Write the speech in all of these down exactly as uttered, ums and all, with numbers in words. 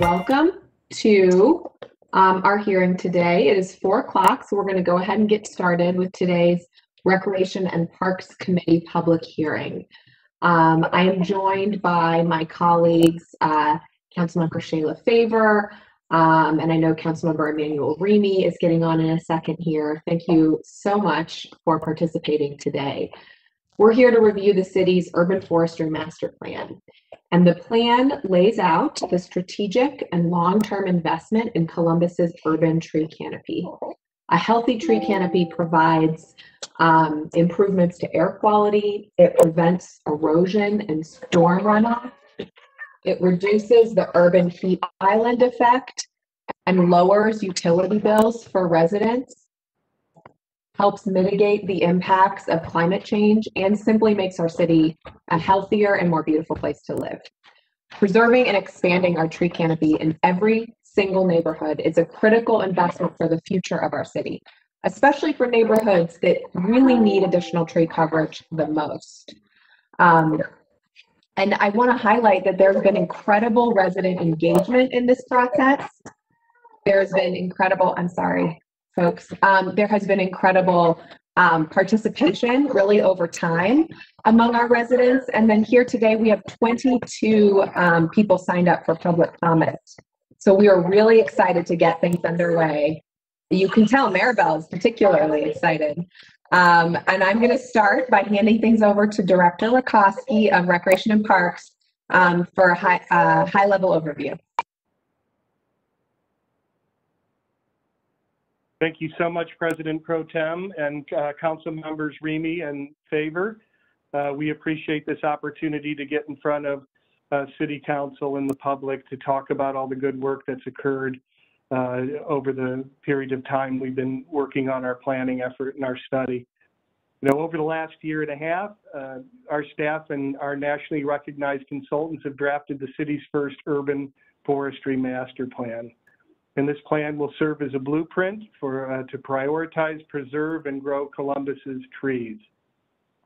Welcome to um, our hearing today. It is four o'clock, so we're going to go ahead and get started with today's Recreation and Parks Committee public hearing. Um, I am joined by my colleagues, uh, Councilmember Shayla Favor, um, and I know Councilmember Emmanuel Remy is getting on in a second here. Thank you so much for participating today. We're here to review the city's urban forestry master plan. And the plan lays out the strategic and long-term investment in Columbus's urban tree canopy. A healthy tree canopy provides um, improvements to air quality. It prevents erosion and storm runoff. It reduces the urban heat island effect and lowers utility bills for residents, helps mitigate the impacts of climate change, and simply makes our city a healthier and more beautiful place to live. Preserving and expanding our tree canopy in every single neighborhood is a critical investment for the future of our city, especially for neighborhoods that really need additional tree coverage the most. Um, and I want to highlight that there's been incredible resident engagement in this process. There's been incredible, I'm sorry, folks, um, there has been incredible um, participation really over time among our residents. And then here today, we have twenty-two um, people signed up for public comment. So we are really excited to get things underway. You can tell Maribel is particularly excited. Um, and I'm gonna start by handing things over to Director Rakowski of Recreation and Parks um, for a high, uh, high level overview. Thank you so much, President Pro Tem and uh, Council Members Remy and Favor. Uh, we appreciate this opportunity to get in front of uh, City Council and the public to talk about all the good work that's occurred uh, over the period of time we've been working on our planning effort and our study. You know, over the last year and a half, uh, our staff and our nationally recognized consultants have drafted the city's first urban forestry master plan. And this plan will serve as a blueprint for uh, to prioritize, preserve, and grow Columbus's trees.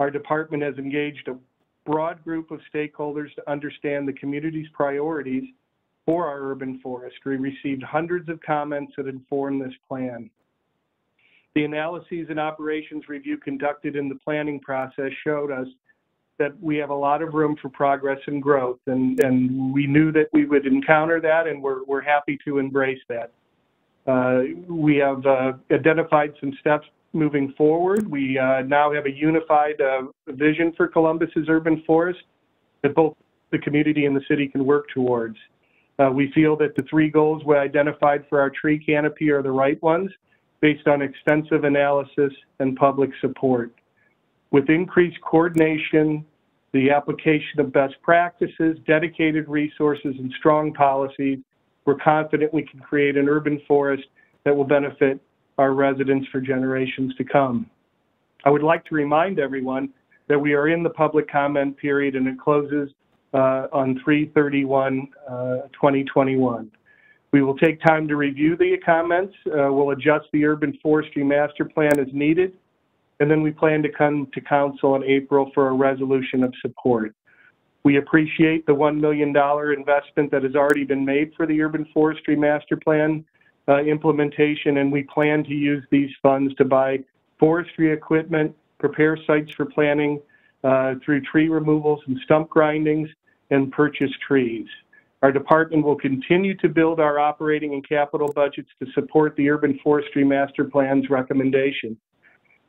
Our department has engaged a broad group of stakeholders to understand the community's priorities for our urban forestry, received hundreds of comments that inform this plan. The analyses and operations review conducted in the planning process showed us that we have a lot of room for progress and growth, and, and we knew that we would encounter that, and we're, we're happy to embrace that. Uh, we have uh, identified some steps moving forward. We uh, now have a unified uh, vision for Columbus's urban forest that both the community and the city can work towards. Uh, we feel that the three goals we identified for our tree canopy are the right ones based on extensive analysis and public support. With increased coordination, the application of best practices, dedicated resources, and strong policies, we're confident we can create an urban forest that will benefit our residents for generations to come. I would like to remind everyone that we are in the public comment period, and it closes uh, on three thirty-one twenty twenty-one. Uh, we will take time to review the comments. Uh, we'll adjust the urban forestry master plan as needed. And then we plan to come to council in April for a resolution of support. We appreciate the one million dollar investment that has already been made for the Urban Forestry Master Plan uh, implementation, and we plan to use these funds to buy forestry equipment, prepare sites for planting uh, through tree removals and stump grindings, and purchase trees. Our department will continue to build our operating and capital budgets to support the Urban Forestry Master Plan's recommendation.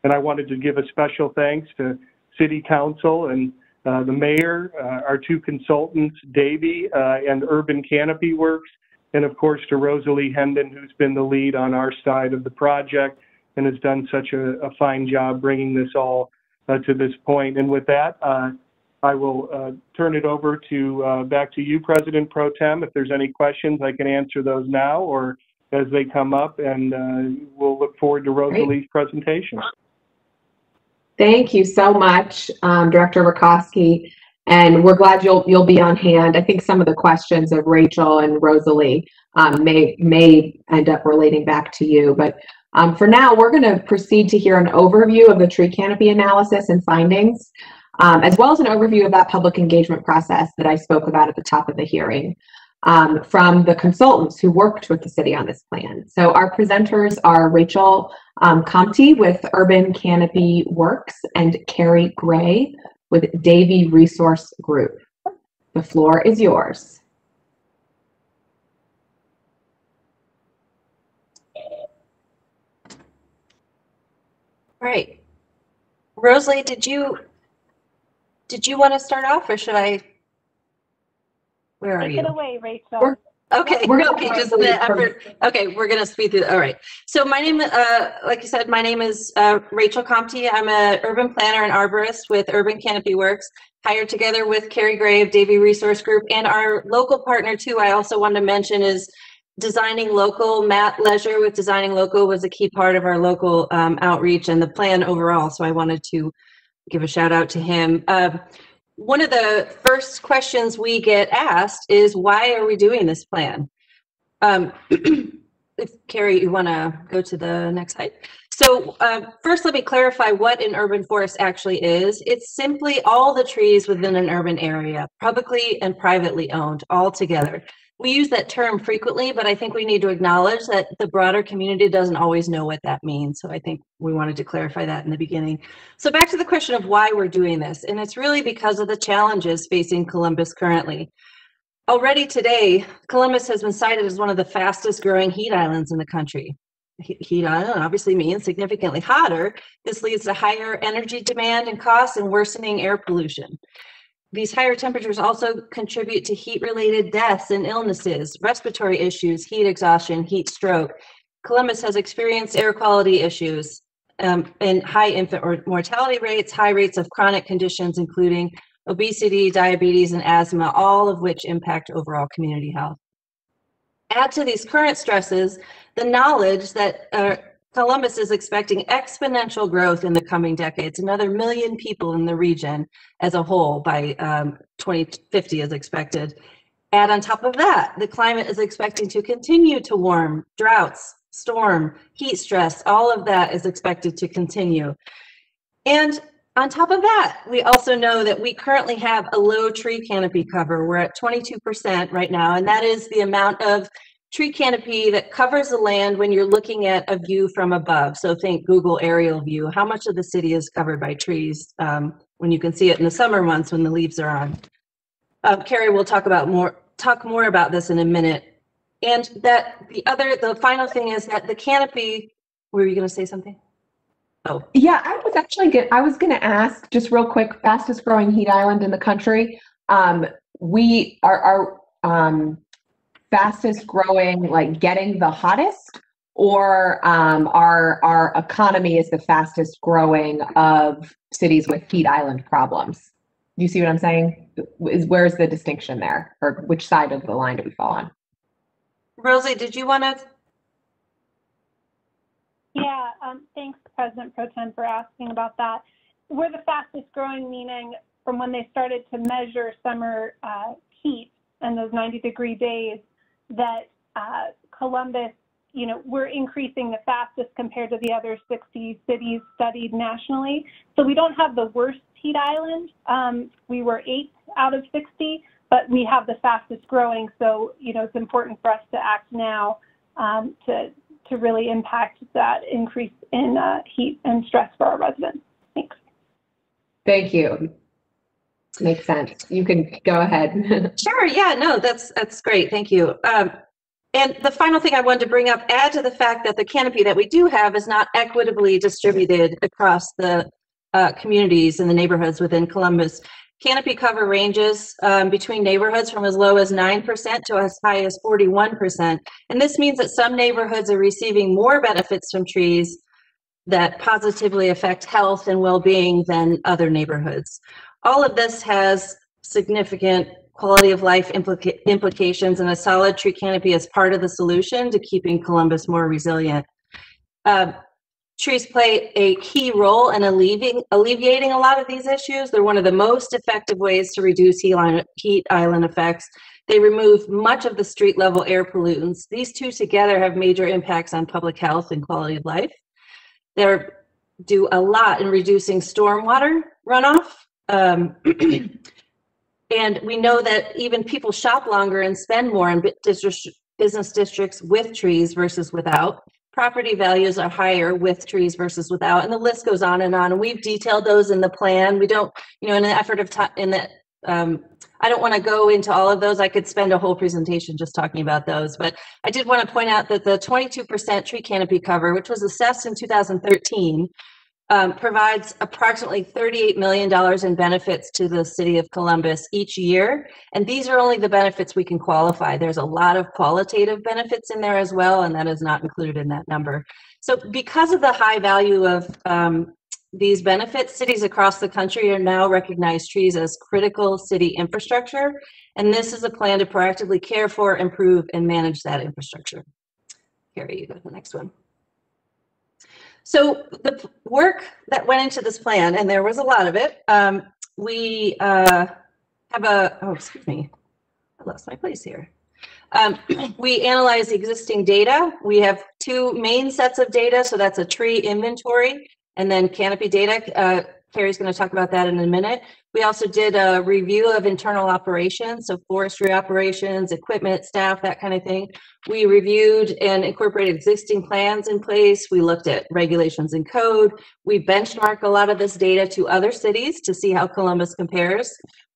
And I wanted to give a special thanks to City Council and uh, the Mayor, uh, our two consultants, Davey uh, and Urban Canopy Works, and of course to Rosalie Hendon, who's been the lead on our side of the project and has done such a, a fine job bringing this all uh, to this point. And with that, uh, I will uh, turn it over to uh, back to you, President Pro Tem. If there's any questions, I can answer those now or as they come up, and uh, we'll look forward to Rosalie's Great. presentation. Thank you so much, um, Director Rakowski, and we're glad you'll you'll be on hand. I think some of the questions of Rachel and Rosalie um, may may end up relating back to you, but um, for now, we're going to proceed to hear an overview of the tree canopy analysis and findings, um, as well as an overview of that public engagement process that I spoke about at the top of the hearing. um, from the consultants who worked with the city on this plan. So our presenters are Rachel um, Comte with Urban Canopy Works and Carrie Gray with Davey Resource Group. The floor is yours. All right, Rosalie, did you did you want to start off, or should I? Where are Take you? Take it away, Rachel. We're, okay, we're okay, just the effort. Okay, we're gonna speed through. All right. So my name, uh, like you said, my name is uh, Rachel Comte. I'm an urban planner and arborist with Urban Canopy Works, hired together with Carrie Gray of Davey Resource Group, and our local partner too. I also wanted to mention is Designing Local. Matt Leisure with Designing Local was a key part of our local um, outreach and the plan overall, so I wanted to give a shout out to him. Uh, one of the first questions we get asked is, why are we doing this plan? Um, if Carrie, you want to go to the next slide? So uh, first let me clarify what an urban forest actually is. It's simply all the trees within an urban area, publicly and privately owned, all together. We use that term frequently, but I think we need to acknowledge that the broader community doesn't always know what that means. So I think we wanted to clarify that in the beginning. So back to the question of why we're doing this, and it's really because of the challenges facing Columbus currently. Already today, Columbus has been cited as one of the fastest growing heat islands in the country. Heat island obviously means significantly hotter. This leads to higher energy demand and costs and worsening air pollution. These higher temperatures also contribute to heat-related deaths and illnesses, respiratory issues, heat exhaustion, heat stroke. Columbus has experienced air quality issues um, and high infant mortality rates, high rates of chronic conditions, including obesity, diabetes, and asthma, all of which impact overall community health. Add to these current stresses the knowledge that uh, Columbus is expecting exponential growth in the coming decades. Another million people in the region as a whole by um, twenty fifty is expected. Add on top of that, the climate is expecting to continue to warm, droughts, storm, heat stress, all of that is expected to continue. And on top of that, we also know that we currently have a low tree canopy cover. We're at twenty-two percent right now, and that is the amount of tree canopy that covers the land when you're looking at a view from above. So think Google aerial view. How much of the city is covered by trees um, when you can see it in the summer months when the leaves are on? Uh, Carrie will talk about more, talk more about this in a minute. And that the other, the final thing is that the canopy, were you gonna say something? Oh. Yeah, I was actually good. I was gonna ask just real quick, fastest growing heat island in the country. Um, we are, our, um, fastest growing, like getting the hottest, or um, our our economy is the fastest growing of cities with heat island problems. You see what I'm saying? Is where's the distinction there, or which side of the line do we fall on? Rosalie, did you want to? Yeah, um, thanks, President Pro Tem, for asking about that. We're the fastest growing, meaning from when they started to measure summer uh, heat and those ninety degree days, that uh, Columbus, you know, we're increasing the fastest compared to the other sixty cities studied nationally. So we don't have the worst heat island. Um, we were eighth out of sixty, but we have the fastest growing. So, you know, it's important for us to act now um, to, to really impact that increase in uh, heat and stress for our residents. Thanks. Thank you. Makes sense. You can go ahead. Sure. Yeah, no, that's that's great. Thank you. Um, and the final thing I wanted to bring up, add to the fact that the canopy that we do have is not equitably distributed across the uh, communities and the neighborhoods within Columbus. Canopy cover ranges um, between neighborhoods from as low as nine percent to as high as forty-one percent. And this means that some neighborhoods are receiving more benefits from trees that positively affect health and well-being than other neighborhoods. All of this has significant quality of life implica implications, and a solid tree canopy is part of the solution to keeping Columbus more resilient. Uh, trees play a key role in alleviating, alleviating a lot of these issues. They're one of the most effective ways to reduce heat island effects. They remove much of the street level air pollutants. These two together have major impacts on public health and quality of life. They do a lot in reducing stormwater runoff. Um, And we know that even people shop longer and spend more in business districts with trees versus without. Property values are higher with trees versus without, and the list goes on and on. And we've detailed those in the plan. We don't, you know, in an effort of time, in that, um, I don't want to go into all of those. I could spend a whole presentation just talking about those, but I did want to point out that the twenty-two percent tree canopy cover, which was assessed in two thousand thirteen, um, provides approximately thirty-eight million dollars in benefits to the city of Columbus each year. And these are only the benefits we can qualify. There's a lot of qualitative benefits in there as well, and that is not included in that number. So because of the high value of um, these benefits, cities across the country are now recognized trees as critical city infrastructure, and this is a plan to proactively care for, improve, and manage that infrastructure. Carrie, you go to the next one. So the work that went into this plan, and there was a lot of it, um, we uh, have a, oh, excuse me, I lost my place here. Um, we analyze existing data. We have two main sets of data, so that's a tree inventory and then canopy data. Uh, Carrie's going to talk about that in a minute. We also did a review of internal operations, so forestry operations, equipment, staff, that kind of thing. We reviewed and incorporated existing plans in place. We looked at regulations and code. We benchmarked a lot of this data to other cities to see how Columbus compares.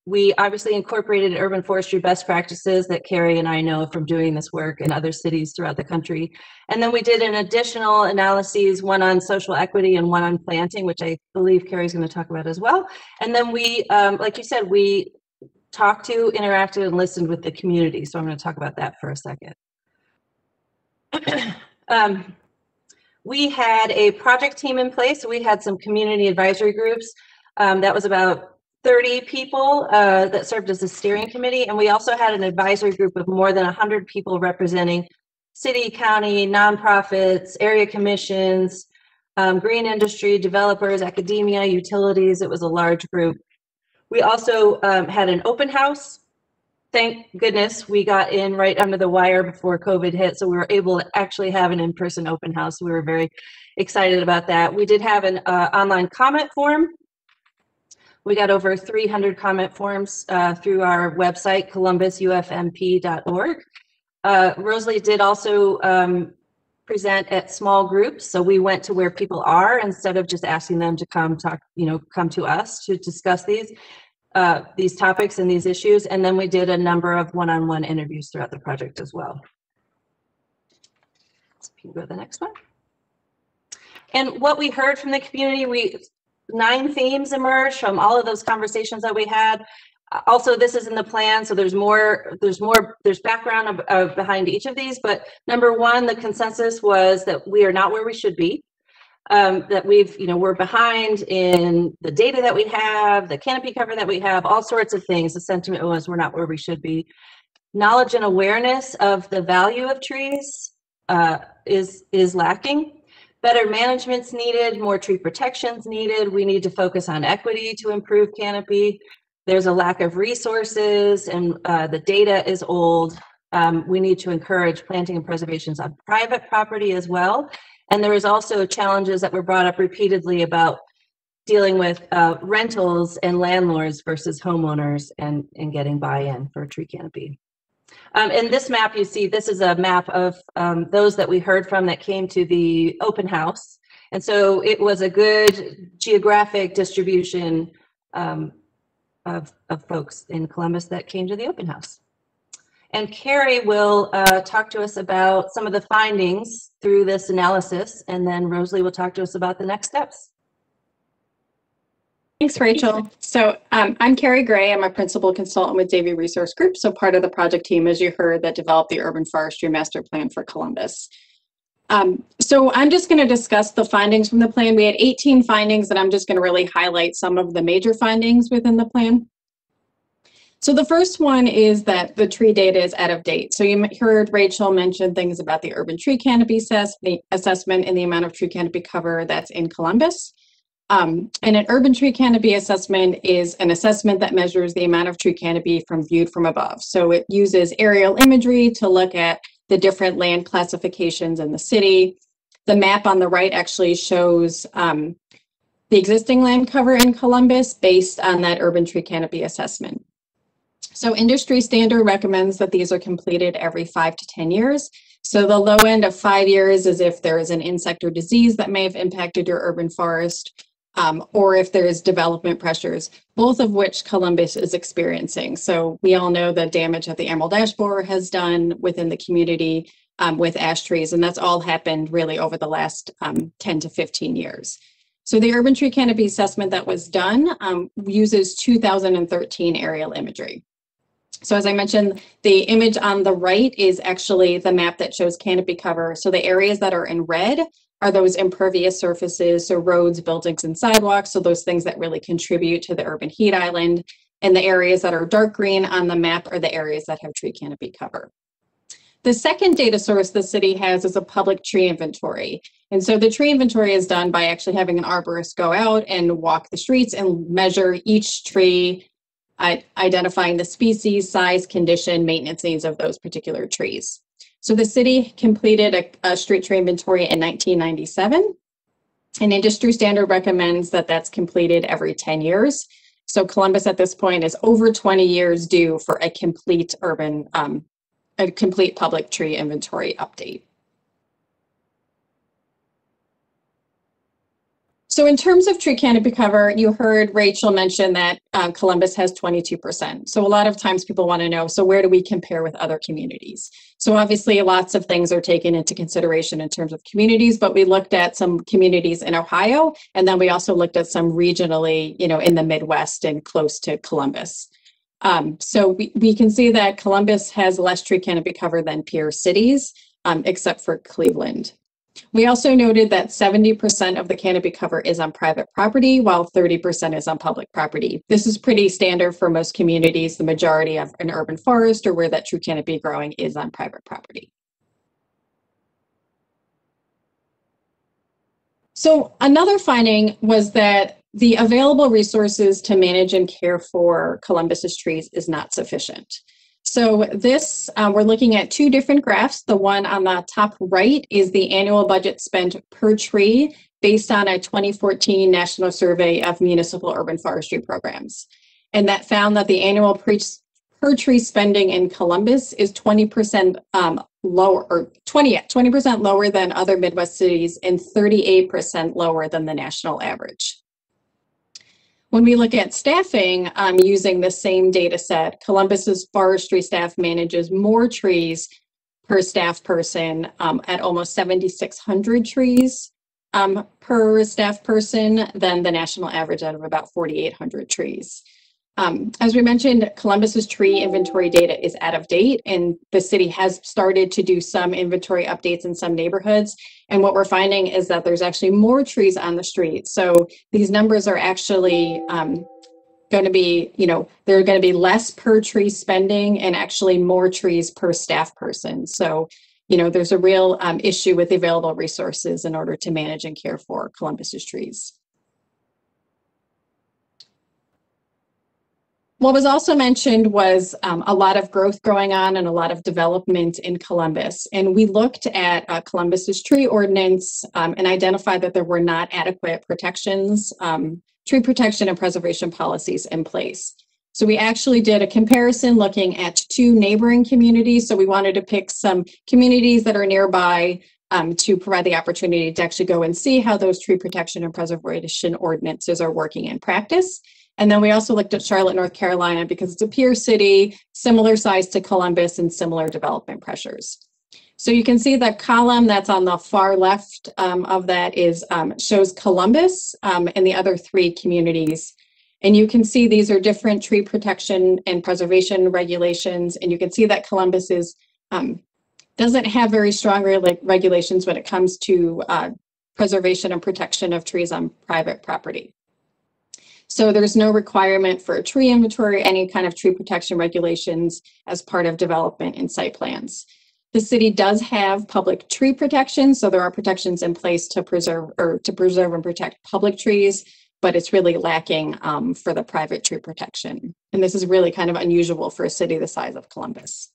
We obviously incorporated urban forestry best practices that Carrie and I know from doing this work in other cities throughout the country. And then we did an additional analyses, one on social equity and one on planting, which I believe Carrie's going to talk about as well. And then we, um, like you said, we talked to, interacted, and listened with the community. So I'm going to talk about that for a second. um, we had a project team in place. We had some community advisory groups. Um, that was about thirty people uh, that served as a steering committee, and we also had an advisory group of more than one hundred people representing city, county, nonprofits, area commissions, um, green industry, developers, academia, utilities. It was a large group. We also um, had an open house. Thank goodness we got in right under the wire before COVID hit, so we were able to actually have an in-person open house. We were very excited about that. We did have an uh, online comment form. We got over three hundred comment forms uh, through our website, columbus U F M P dot org. Uh, Rosalie did also um, present at small groups, so we went to where people are instead of just asking them to come talk, you know, come to us to discuss these uh, these topics and these issues. And then we did a number of one-on-one interviews throughout the project as well. So if you can go to the next one. And what we heard from the community, we. Nine themes emerged from all of those conversations that we had. Also, this is in the plan, so there's more, there's more, there's background of, of behind each of these. But number one, the consensus was that we are not where we should be. Um, that we've, you know, we're behind in the data that we have, the canopy cover that we have, all sorts of things. The sentiment was we're not where we should be. Knowledge and awareness of the value of trees uh, is is lacking. Better management's needed, more tree protection's needed. We need to focus on equity to improve canopy. There's a lack of resources and uh, the data is old. Um, we need to encourage planting and preservations on private property as well. And there is also challenges that were brought up repeatedly about dealing with uh, rentals and landlords versus homeowners and, and getting buy-in for tree canopy. Um, and this map you see, this is a map of um, those that we heard from that came to the open house. And so it was a good geographic distribution um, of, of folks in Columbus that came to the open house. And Carrie will uh, talk to us about some of the findings through this analysis, and then Rosalie will talk to us about the next steps. Thanks, Rachel. So um, I'm Carrie Gray. I'm a principal consultant with Davey Resource Group, so part of the project team, as you heard, that developed the Urban Forestry Master Plan for Columbus. Um, so I'm just going to discuss the findings from the plan. We had eighteen findings, and I'm just going to really highlight some of the major findings within the plan. So the first one is that the tree data is out of date. So you heard Rachel mention things about the urban tree canopy assess the assessment and the amount of tree canopy cover that's in Columbus. Um, and an urban tree canopy assessment is an assessment that measures the amount of tree canopy from viewed from above. So it uses aerial imagery to look at the different land classifications in the city. The map on the right actually shows um, the existing land cover in Columbus based on that urban tree canopy assessment. So industry standard recommends that these are completed every five to ten years. So the low end of five years is if there is an insect or disease that may have impacted your urban forest, um, or if there is development pressures, both of which Columbus is experiencing. So we all know the damage that the emerald ash borer has done within the community um, with ash trees, and that's all happened really over the last um, ten to fifteen years. So the urban tree canopy assessment that was done um, uses two thousand thirteen aerial imagery. So as I mentioned, the image on the right is actually the map that shows canopy cover. So the areas that are in red are those impervious surfaces, so roads, buildings, and sidewalks, so those things that really contribute to the urban heat island. And the areas that are dark green on the map are the areas that have tree canopy cover. The second data source the city has is a public tree inventory. And so the tree inventory is done by actually having an arborist go out and walk the streets and measure each tree, identifying the species, size, condition, maintenance needs of those particular trees. So the city completed a, a street tree inventory in nineteen ninety-seven, and industry standard recommends that that's completed every ten years. So Columbus at this point is over twenty years due for a complete urban, um, a complete public tree inventory update. So in terms of tree canopy cover, you heard Rachel mention that uh, Columbus has twenty-two percent. So a lot of times people want to know, so where do we compare with other communities? So obviously lots of things are taken into consideration in terms of communities, but we looked at some communities in Ohio, and then we also looked at some regionally, you know, in the Midwest and close to Columbus. Um, so we, we can see that Columbus has less tree canopy cover than peer cities, um, except for Cleveland. We also noted that seventy percent of the canopy cover is on private property, while thirty percent is on public property. This is pretty standard for most communities. The majority of an urban forest or where that true canopy growing is on private property. So another finding was that the available resources to manage and care for Columbus's trees is not sufficient. So this, uh, we're looking at two different graphs. The one on the top right is the annual budget spent per tree based on a twenty fourteen national survey of municipal urban forestry programs. And that found that the annual pre per tree spending in Columbus is twenty percent um, lower, or twenty percent lower than other Midwest cities and thirty-eight percent lower than the national average. When we look at staffing, um, using the same data set, Columbus's forestry staff manages more trees per staff person um, at almost seventy-six hundred trees um, per staff person than the national average of about forty-eight hundred trees. Um, as we mentioned, Columbus's tree inventory data is out of date, and the city has started to do some inventory updates in some neighborhoods. And what we're finding is that there's actually more trees on the street. So these numbers are actually um, going to be, you know, they're going to be less per tree spending and actually more trees per staff person. So, you know, there's a real um, issue with available resources in order to manage and care for Columbus's trees. What was also mentioned was um, a lot of growth going on and a lot of development in Columbus. And we looked at uh, Columbus's tree ordinance um, and identified that there were not adequate protections, um, tree protection and preservation policies in place. So we actually did a comparison looking at two neighboring communities. So we wanted to pick some communities that are nearby um, to provide the opportunity to actually go and see how those tree protection and preservation ordinances are working in practice. And then we also looked at Charlotte, North Carolina, because it's a peer city, similar size to Columbus and similar development pressures. So you can see the column that's on the far left um, of that is um, shows Columbus um, and the other three communities. And you can see these are different tree protection and preservation regulations. And you can see that Columbus is, um, doesn't have very strong re- regulations when it comes to uh, preservation and protection of trees on private property. So there's no requirement for a tree inventory, any kind of tree protection regulations as part of development and site plans. The city does have public tree protection, so there are protections in place to preserve or to preserve and protect public trees, but it's really lacking um, for the private tree protection. And this is really kind of unusual for a city the size of Columbus.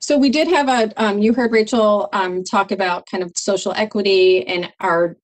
So we did have a, um, you heard Rachel um, talk about kind of social equity and our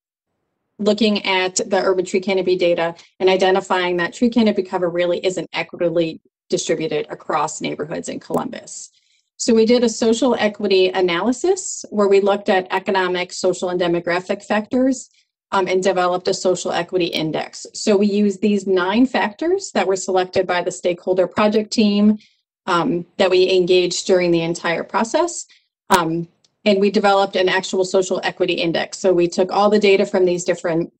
looking at the urban tree canopy data and identifying that tree canopy cover really isn't equitably distributed across neighborhoods in Columbus. So we did a social equity analysis where we looked at economic, social, and demographic factors um, and developed a social equity index. So we used these nine factors that were selected by the stakeholder project team um, that we engaged during the entire process. Um, and we developed an actual social equity index. So we took all the data from these different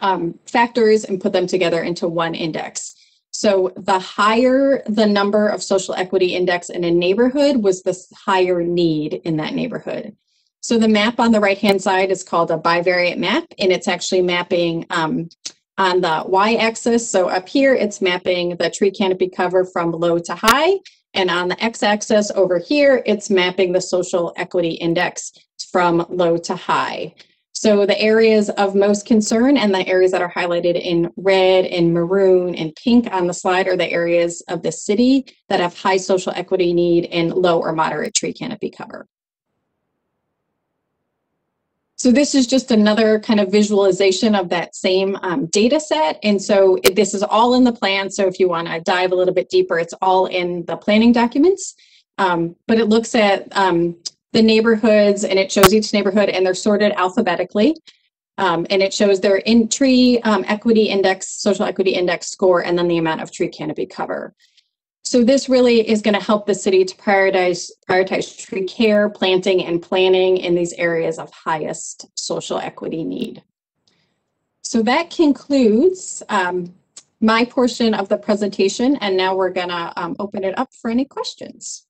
um, factors and put them together into one index. So the higher the number of social equity index in a neighborhood was the higher need in that neighborhood. So the map on the right-hand side is called a bivariate map, and it's actually mapping um, on the y-axis. So up here, it's mapping the tree canopy cover from low to high, and on the x-axis over here, it's mapping the social equity index from low to high. So the areas of most concern and the areas that are highlighted in red and maroon and pink on the slide are the areas of the city that have high social equity need and low or moderate tree canopy cover. So this is just another kind of visualization of that same um, data set. And so this is all in the plan. So if you want to dive a little bit deeper, it's all in the planning documents, um, but it looks at um, the neighborhoods, and it shows each neighborhood, and they're sorted alphabetically. Um, and it shows their in tree um, equity index, social equity index score, and then the amount of tree canopy cover. So this really is going to help the city to prioritize, prioritize tree care, planting, and planning in these areas of highest social equity need. So that concludes um, my portion of the presentation, and now we're going to um, open it up for any questions.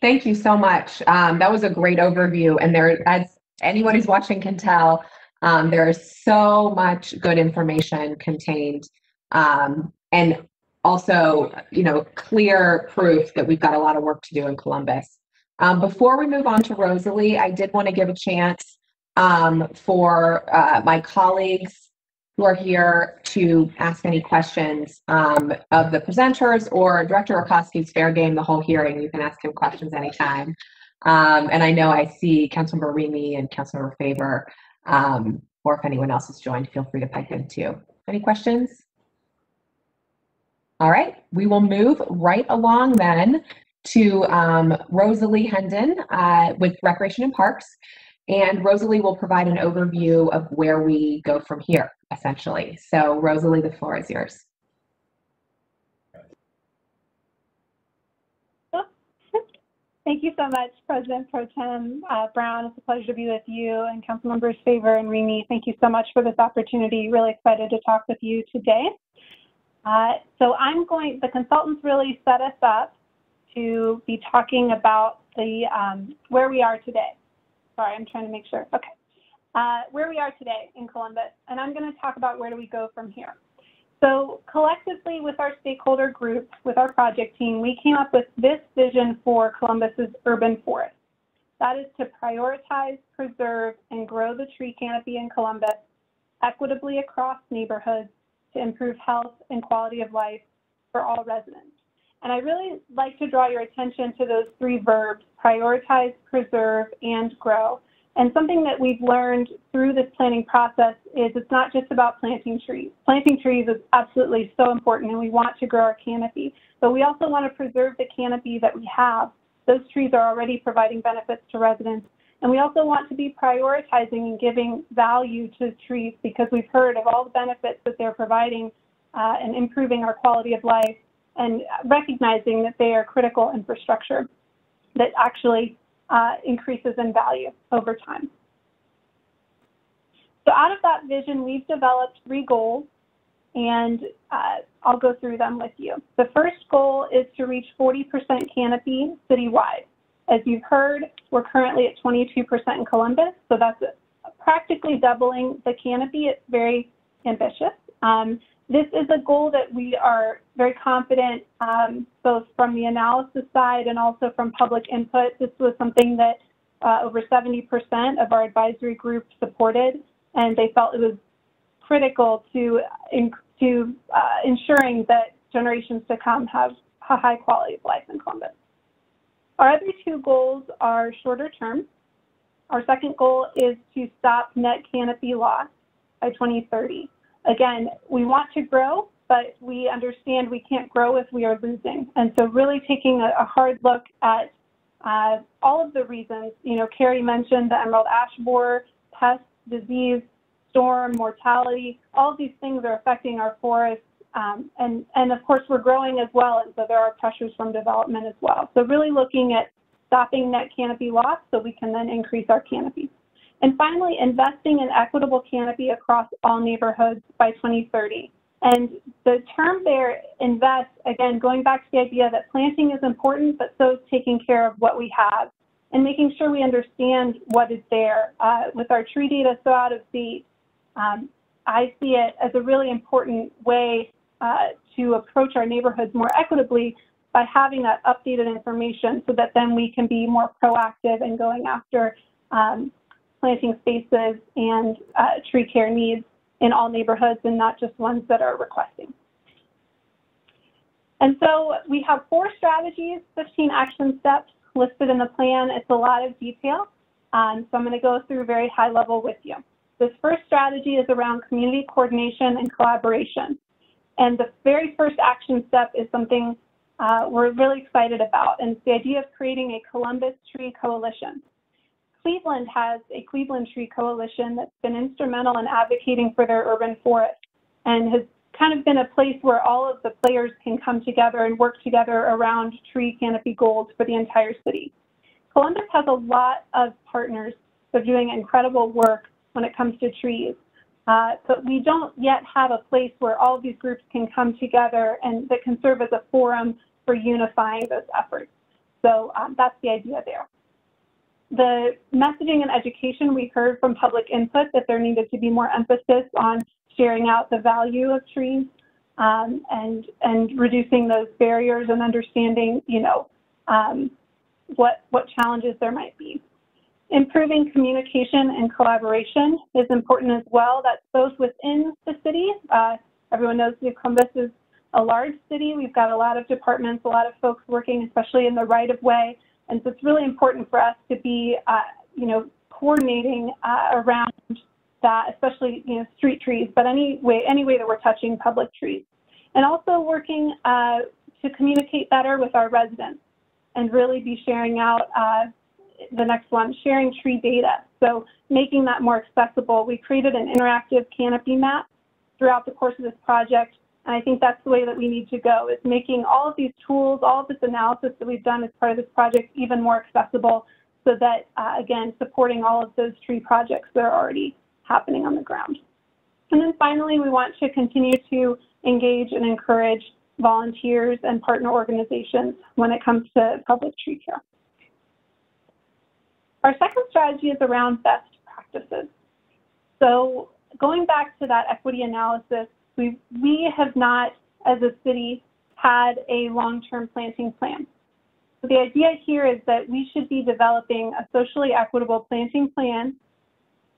Thank you so much. Um, that was a great overview. And there, as anyone who's watching can tell, um, there is so much good information contained, um, and also, you know, clear proof that we've got a lot of work to do in Columbus. Um, before we move on to Rosalie, I did want to give a chance um, for uh, my colleagues who are here to ask any questions um, of the presenters, or Director Rakowski's fair game the whole hearing. You can ask him questions anytime. Um, and I know I see Councilmember Remy and Councilmember Favor, um, or if anyone else has joined, feel free to pipe in too. Any questions? All right, we will move right along then to um, Rosalie Hendon uh, with Recreation and Parks. And Rosalie will provide an overview of where we go from here, essentially. So Rosalie, the floor is yours. Thank you so much, President Pro Tem uh, Brown. It's a pleasure to be with you, and Council Members Favor and Remy. Thank you so much for this opportunity. Really excited to talk with you today. Uh, so I'm going, the consultants really set us up to be talking about the um, where we are today. Sorry, I'm trying to make sure. Okay. Uh, where we are today in Columbus, and I'm going to talk about where do we go from here. So collectively with our stakeholder group, with our project team, we came up with this vision for Columbus's urban forest. That is to prioritize, preserve, and grow the tree canopy in Columbus equitably across neighborhoods to improve health and quality of life for all residents. And I really like to draw your attention to those three verbs: prioritize, preserve, and grow. And something that we've learned through this planning process is it's not just about planting trees. Planting trees is absolutely so important, and we want to grow our canopy, but we also want to preserve the canopy that we have. Those trees are already providing benefits to residents. And we also want to be prioritizing and giving value to trees, because we've heard of all the benefits that they're providing uh, and improving our quality of life, and recognizing that they are critical infrastructure that actually uh, increases in value over time. So out of that vision, we've developed three goals, and uh, I'll go through them with you. The first goal is to reach forty percent canopy citywide. As you've heard, we're currently at twenty-two percent in Columbus, so that's practically doubling the canopy. It's very ambitious. Um, this is a goal that we are very confident, um, both from the analysis side and also from public input. This was something that uh, over seventy percent of our advisory group supported, and they felt it was critical to, in, to uh, ensuring that generations to come have a high quality of life in Columbus. Our other two goals are shorter term. Our second goal is to stop net canopy loss by twenty thirty. Again, we want to grow, but we understand we can't grow if we are losing. And so really taking a, a hard look at uh, all of the reasons. You know, Carrie mentioned the emerald ash borer, pests, disease, storm, mortality, all of these things are affecting our forests. Um, and, and of course, we're growing as well, and so there are pressures from development as well. So really looking at stopping net canopy loss so we can then increase our canopy. And finally, investing in equitable canopy across all neighborhoods by twenty thirty. And the term there, invest, again, going back to the idea that planting is important, but so is taking care of what we have and making sure we understand what is there. Uh, with our tree data so out of date, um, I see it as a really important way uh, to approach our neighborhoods more equitably by having that updated information so that then we can be more proactive in going after um, planting spaces and uh, tree care needs in all neighborhoods and not just ones that are requesting. And so we have four strategies, fifteen action steps listed in the plan. It's a lot of detail, um, so I'm going to go through very high level with you. This first strategy is around community coordination and collaboration. And the very first action step is something uh, we're really excited about, and it's the idea of creating a Columbus Tree Coalition. Cleveland has a Cleveland Tree Coalition that's been instrumental in advocating for their urban forest and has kind of been a place where all of the players can come together and work together around tree canopy goals for the entire city. Columbus has a lot of partners that are doing incredible work when it comes to trees, uh, but we don't yet have a place where all of these groups can come together and that can serve as a forum for unifying those efforts. So um, that's the idea there. The messaging and education, we heard from public input that there needed to be more emphasis on sharing out the value of trees um, and and reducing those barriers and understanding, you know, um, what what challenges there might be. Improving communication and collaboration is important as well. That's both within the city. Uh, everyone knows New Columbus is a large city. We've got a lot of departments, a lot of folks working, especially in the right of way. And so it's really important for us to be, uh, you know, coordinating uh, around that, especially, you know, street trees, but any way, any way that we're touching public trees. And also working uh, to communicate better with our residents and really be sharing out uh, the next one, sharing tree data. So making that more accessible. We created an interactive canopy map throughout the course of this project. And I think that's the way that we need to go, is making all of these tools, all of this analysis that we've done as part of this project even more accessible so that, uh, again, supporting all of those tree projects that are already happening on the ground. And then finally, we want to continue to engage and encourage volunteers and partner organizations when it comes to public tree care. Our second strategy is around best practices. So going back to that equity analysis, We, we have not, as a city, had a long-term planting plan. So the idea here is that we should be developing a socially equitable planting plan,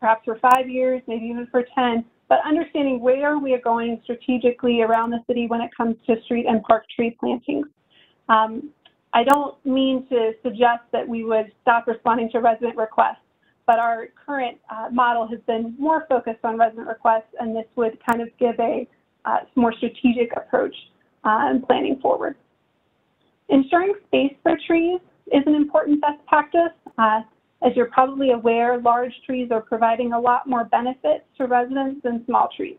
perhaps for five years, maybe even for ten, but understanding where we are going strategically around the city when it comes to street and park tree plantings. Um, I don't mean to suggest that we would stop responding to resident requests, but our current uh, model has been more focused on resident requests, and this would kind of give a uh, more strategic approach uh, in planning forward. Ensuring space for trees is an important best practice. Uh, as you're probably aware, large trees are providing a lot more benefits to residents than small trees.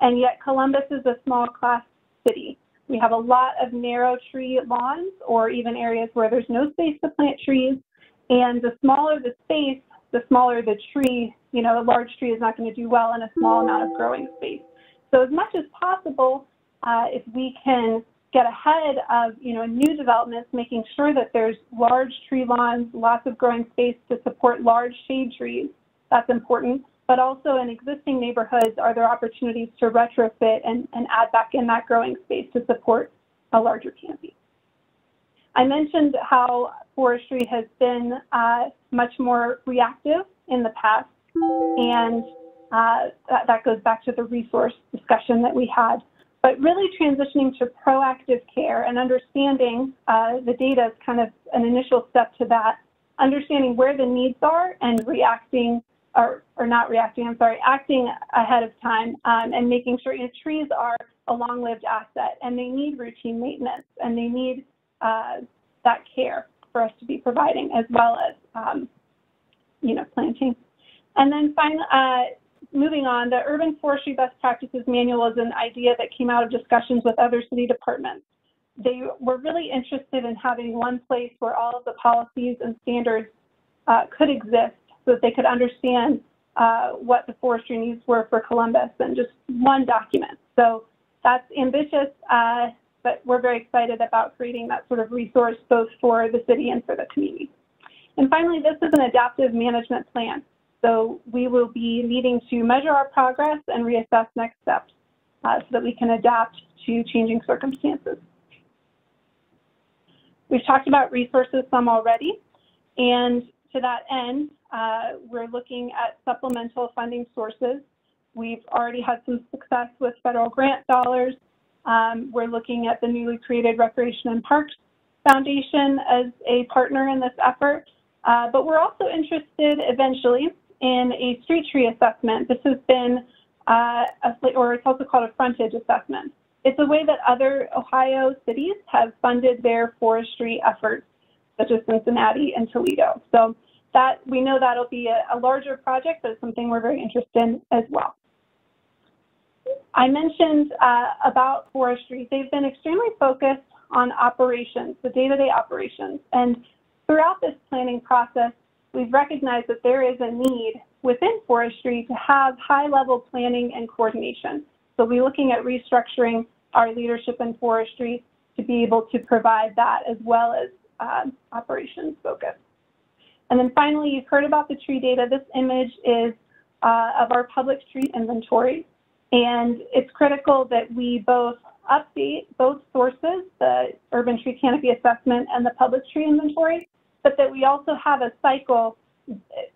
And yet Columbus is a small class city. We have a lot of narrow tree lawns or even areas where there's no space to plant trees, and the smaller the space, the smaller the tree, you know, a large tree is not going to do well in a small amount of growing space. So as much as possible, uh, if we can get ahead of, you know, new developments, making sure that there's large tree lawns, lots of growing space to support large shade trees, that's important. But also in existing neighborhoods, are there opportunities to retrofit and, and add back in that growing space to support a larger canopy? I mentioned how forestry has been uh, much more reactive in the past, and uh, that, that goes back to the resource discussion that we had. But really transitioning to proactive care and understanding uh, the data is kind of an initial step to that, understanding where the needs are and reacting or, or not reacting, I'm sorry, acting ahead of time um, and making sure, you know, trees are a long-lived asset and they need routine maintenance and they need uh, that care for us to be providing as well as, um, you know, planting. And then finally, uh, moving on, the Urban Forestry Best Practices Manual is an idea that came out of discussions with other city departments. They were really interested in having one place where all of the policies and standards uh, could exist so that they could understand uh, what the forestry needs were for Columbus and just one document. So that's ambitious, uh, but we're very excited about creating that sort of resource both for the city and for the community. And finally, this is an adaptive management plan. So we will be needing to measure our progress and reassess next steps uh, so that we can adapt to changing circumstances. We've talked about resources some already, and to that end, uh, we're looking at supplemental funding sources. We've already had some success with federal grant dollars. Um, we're looking at the newly created Recreation and Parks Foundation as a partner in this effort, uh, but we're also interested eventually in a street tree assessment. This has been, uh, a, or it's also called a frontage assessment. It's a way that other Ohio cities have funded their forestry efforts, such as Cincinnati and Toledo. So that we know that'll be a, a larger project, but it's something we're very interested in as well. I mentioned uh, about forestry. They've been extremely focused on operations, the day-to-day operations. And throughout this planning process, we've recognized that there is a need within forestry to have high-level planning and coordination. So we're looking at restructuring our leadership in forestry to be able to provide that as well as uh, operations focus. And then finally, you've heard about the tree data. This image is uh, of our public tree inventory. And it's critical that we both update both sources, the Urban Tree Canopy Assessment and the public tree inventory, but that we also have a cycle,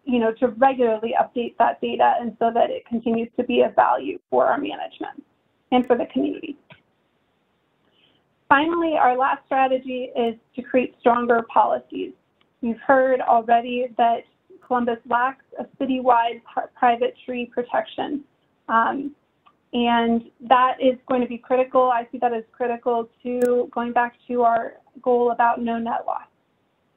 you know, to regularly update that data and so that it continues to be of value for our management and for the community. Finally, our last strategy is to create stronger policies. You've heard already that Columbus lacks a citywide private tree protection, um, and that is going to be critical. I see that as critical to going back to our goal about no net loss.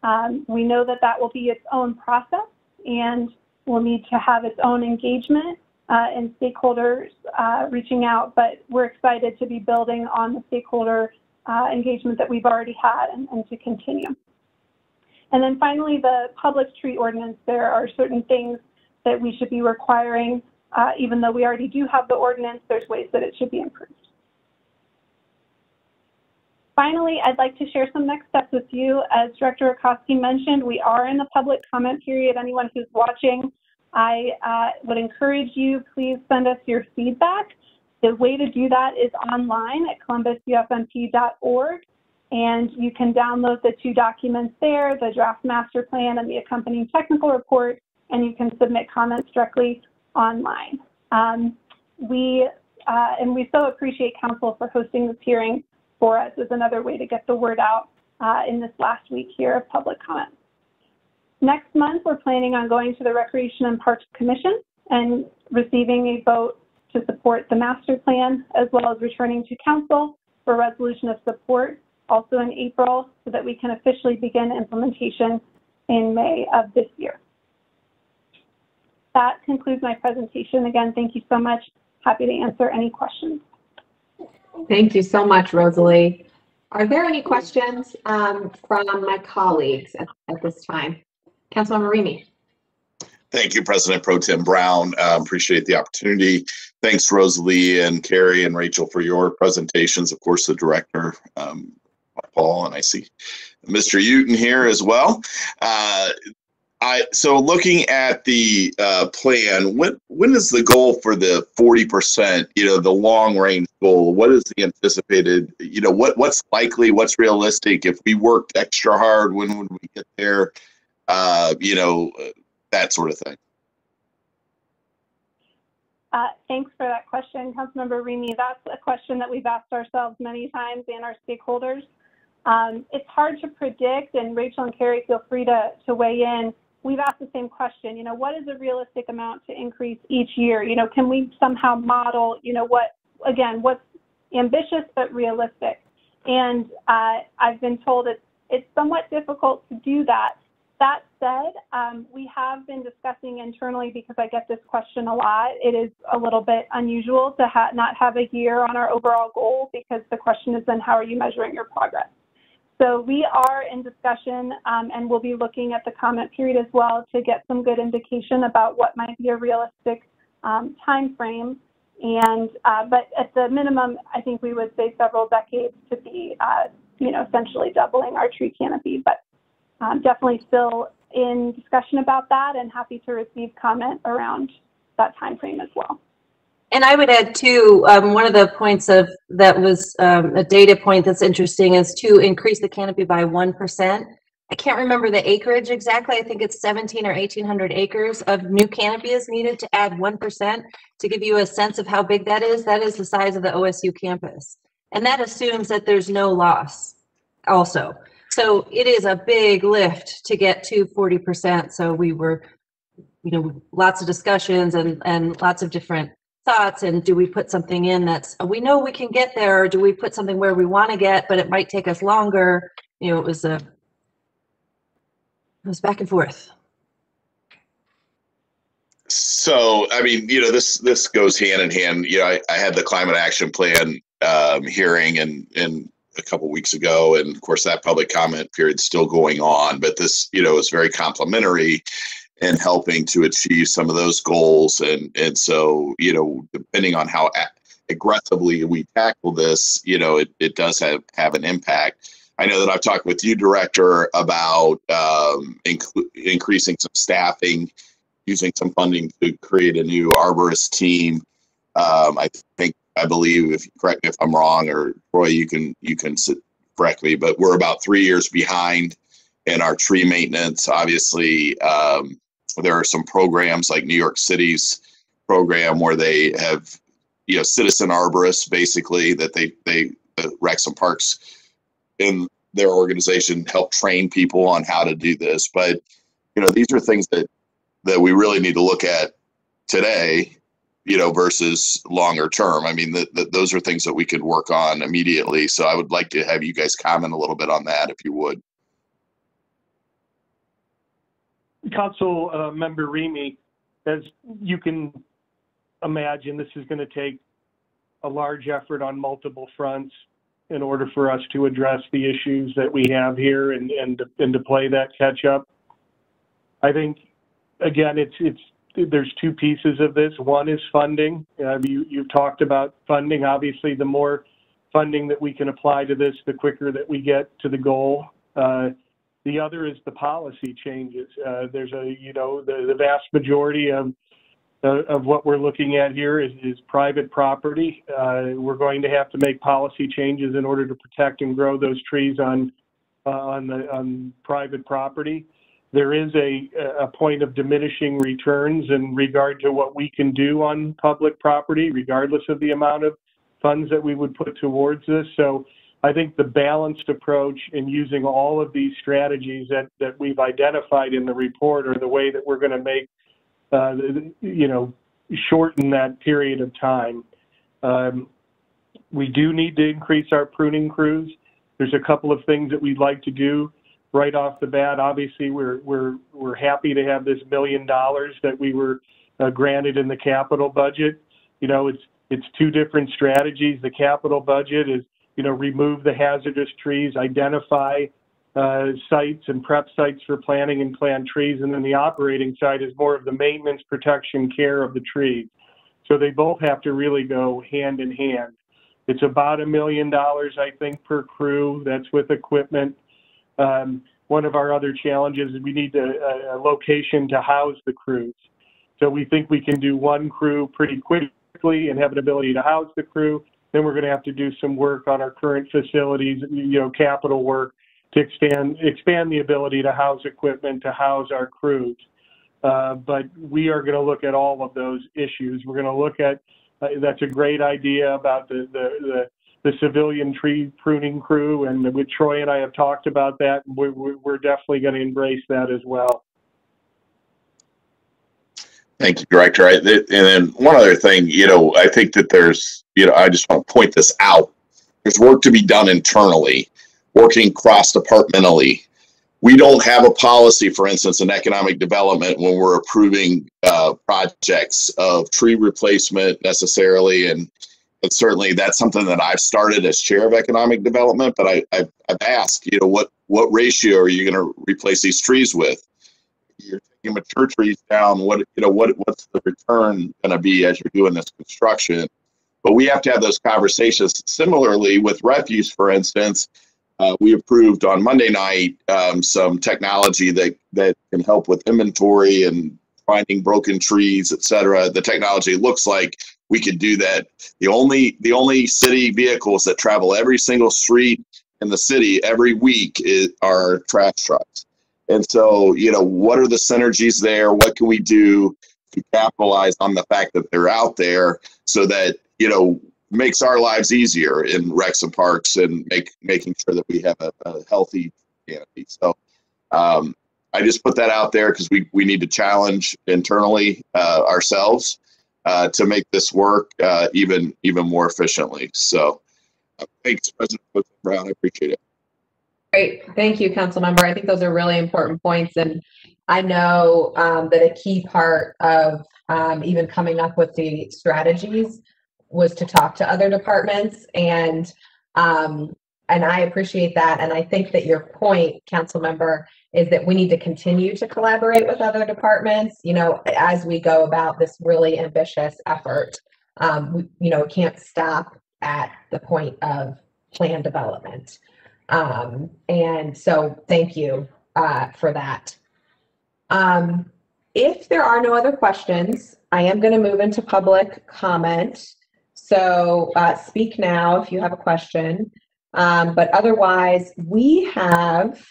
Um, we know that that will be its own process and will need to have its own engagement uh, and stakeholders uh, reaching out, but we're excited to be building on the stakeholder uh, engagement that we've already had and, and to continue. And then finally, the public tree ordinance. There are certain things that we should be requiring, uh, even though we already do have the ordinance, there's ways that it should be improved. Finally, I'd like to share some next steps with you. As Director Rakowski mentioned, we are in the public comment period. Anyone who's watching, I uh, would encourage you, please send us your feedback. The way to do that is online at columbus U F M P dot org, and you can download the two documents there, the draft master plan and the accompanying technical report, and you can submit comments directly online. Um, we, uh, and we so appreciate Council for hosting this hearing for us is another way to get the word out uh, in this last week here of public comment. Next month, we're planning on going to the Recreation and Parks Commission and receiving a vote to support the master plan, as well as returning to Council for resolution of support, also in April, so that we can officially begin implementation in May of this year. That concludes my presentation. Again, thank you so much. Happy to answer any questions. Thank you so much, Rosalie. Are there any questions um, from my colleagues at, at this time? Councilmember Remy. Thank you, President Pro Tem Brown. Uh, appreciate the opportunity. Thanks, Rosalie and Carrie and Rachel, for your presentations. Of course, the director, um, Paul, and I see Mister Uten here as well. Uh, I, so looking at the uh, plan, when, when is the goal for the forty percent, you know, the long range goal? What is the anticipated, you know, what, what's likely, what's realistic? If we worked extra hard, when would we get there? Uh, you know, that sort of thing. Uh, thanks for that question, Councilmember Remy. That's a question that we've asked ourselves many times and our stakeholders. Um, it's hard to predict, and Rachel and Carrie, feel free to, to weigh in. we've asked the same question, you know, what is a realistic amount to increase each year? You know, can we somehow model, you know, what, again, what's ambitious but realistic? And uh, I've been told it's, it's somewhat difficult to do that. That said, um, we have been discussing internally, because I get this question a lot. It is a little bit unusual to ha not have a year on our overall goal, because the question is then, how are you measuring your progress? So we are in discussion, um, and we'll be looking at the comment period as well to get some good indication about what might be a realistic um, time frame. And uh, but at the minimum, I think we would say several decades to be, uh, you know, essentially doubling our tree canopy. But um, definitely still in discussion about that, and happy to receive comment around that time frame as well. And I would add too, um, one of the points of that was um, a data point that's interesting is to increase the canopy by one percent. I can't remember the acreage exactly. I think it's seventeen or eighteen hundred acres of new canopy is needed to add one percent. To give you a sense of how big that is, that is the size of the O S U campus. And that assumes that there's no loss also. So it is a big lift to get to forty percent. So we were, you know, lots of discussions and, and lots of different thoughts, and do we put something in that's, we know we can get there, or do we put something where we want to get, but it might take us longer? You know, it was a, it was back and forth. So, I mean, you know, this, this goes hand in hand. You know, I, I had the climate action plan um, hearing and, and a couple weeks ago. And of course that public comment period's still going on, but this, you know, is very complimentary and helping to achieve some of those goals. And, and so, you know, depending on how aggressively we tackle this, you know, it, it does have, have an impact. I know that I've talked with you, Director, about um, inc- increasing some staffing, using some funding to create a new arborist team. Um, I think, I believe, if correct me if I'm wrong, or Troy, you can, you can correct me, but we're about three years behind in our tree maintenance. Obviously, um, there are some programs like New York City's program where they have, you know, citizen arborists, basically, that they, they uh, Rex and Parks in their organization help train people on how to do this. But, you know, these are things that, that we really need to look at today, you know, versus longer term. I mean, the, the, those are things that we could work on immediately. So I would like to have you guys comment a little bit on that, if you would. Council uh, Member Remy, as you can imagine, this is going to take a large effort on multiple fronts in order for us to address the issues that we have here and, and, and to play that catch up. I think, again, it's, it's, there's two pieces of this. One is funding. Uh, you, you've talked about funding. Obviously, the more funding that we can apply to this, the quicker that we get to the goal. Uh, The other is the policy changes. Uh, there's a, you know, the, the vast majority of, uh, of what we're looking at here is, is private property. Uh, we're going to have to make policy changes in order to protect and grow those trees on, uh, on, the, on private property. There is a, a point of diminishing returns in regard to what we can do on public property, regardless of the amount of funds that we would put towards this. So I think the balanced approach in using all of these strategies that, that we've identified in the report are the way that we're going to make, uh, you know, shorten that period of time. Um, we do need to increase our pruning crews. There's a couple of things that we'd like to do right off the bat. Obviously, we're, we're, we're happy to have this million dollars that we were uh, granted in the capital budget. You know, it's, it's two different strategies. The capital budget is, you know, remove the hazardous trees, identify uh, sites and prep sites for planting and plant trees. And then the operating side is more of the maintenance, protection, care of the trees. So they both have to really go hand in hand. It's about a million dollars, I think, per crew. That's with equipment. Um, one of our other challenges is we need a, a location to house the crews. So we think we can do one crew pretty quickly and have an ability to house the crew. Then we're going to have to do some work on our current facilities, you know, capital work to expand expand the ability to house equipment, to house our crews. Uh, but we are going to look at all of those issues. We're going to look at, uh, that's a great idea about the, the, the, the civilian tree pruning crew. And with Troy and I have talked about that. We're, we're definitely going to embrace that as well. Thank you, Director. I, and then one other thing, you know, I think that there's, you know, I just want to point this out. There's work to be done internally, working cross-departmentally. We don't have a policy, for instance, in economic development when we're approving uh, projects of tree replacement necessarily. And, and certainly that's something that I've started as chair of economic development. But I, I, I've asked, you know, what, what ratio are you going to replace these trees with? You're taking mature trees down. What, you know, what, what's the return going to be as you're doing this construction? But we have to have those conversations. Similarly, with refuse, for instance, uh, we approved on Monday night um, some technology that, that can help with inventory and finding broken trees, et cetera. The technology looks like we could do that. The only, the only city vehicles that travel every single street in the city every week is, are trash trucks. And so, you know, what are the synergies there? What can we do to capitalize on the fact that they're out there so that, you know, makes our lives easier in recs and parks and make, making sure that we have a, a healthy canopy. So um, I just put that out there because we, we need to challenge internally uh, ourselves uh, to make this work uh, even even more efficiently. So uh, thanks, President Brown. I appreciate it. Great. Thank you, Council Member. I think those are really important points. And I know um, that a key part of um, even coming up with the strategies was to talk to other departments. And, um, and I appreciate that. And I think that your point, Council Member, is that we need to continue to collaborate with other departments, you know, as we go about this really ambitious effort. Um, we, you know, can't stop at the point of plan development. Um, and so thank you uh, for that. Um, if there are no other questions, I am going to move into public comment. So uh, speak now if you have a question. Um, but otherwise, we have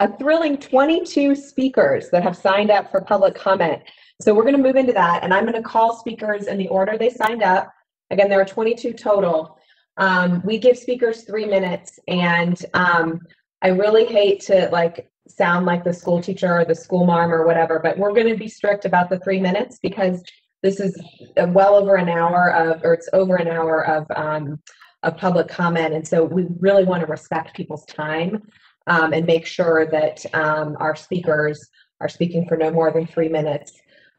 a thrilling twenty-two speakers that have signed up for public comment. So we're going to move into that, and I'm going to call speakers in the order they signed up. Again, there are twenty-two total. Um, we give speakers three minutes, and um, I really hate to like sound like the school teacher or the school mom or whatever, but we're going to be strict about the three minutes because this is well over an hour of, or it's over an hour of, um, of public comment. And so we really want to respect people's time um, and make sure that um, our speakers are speaking for no more than three minutes.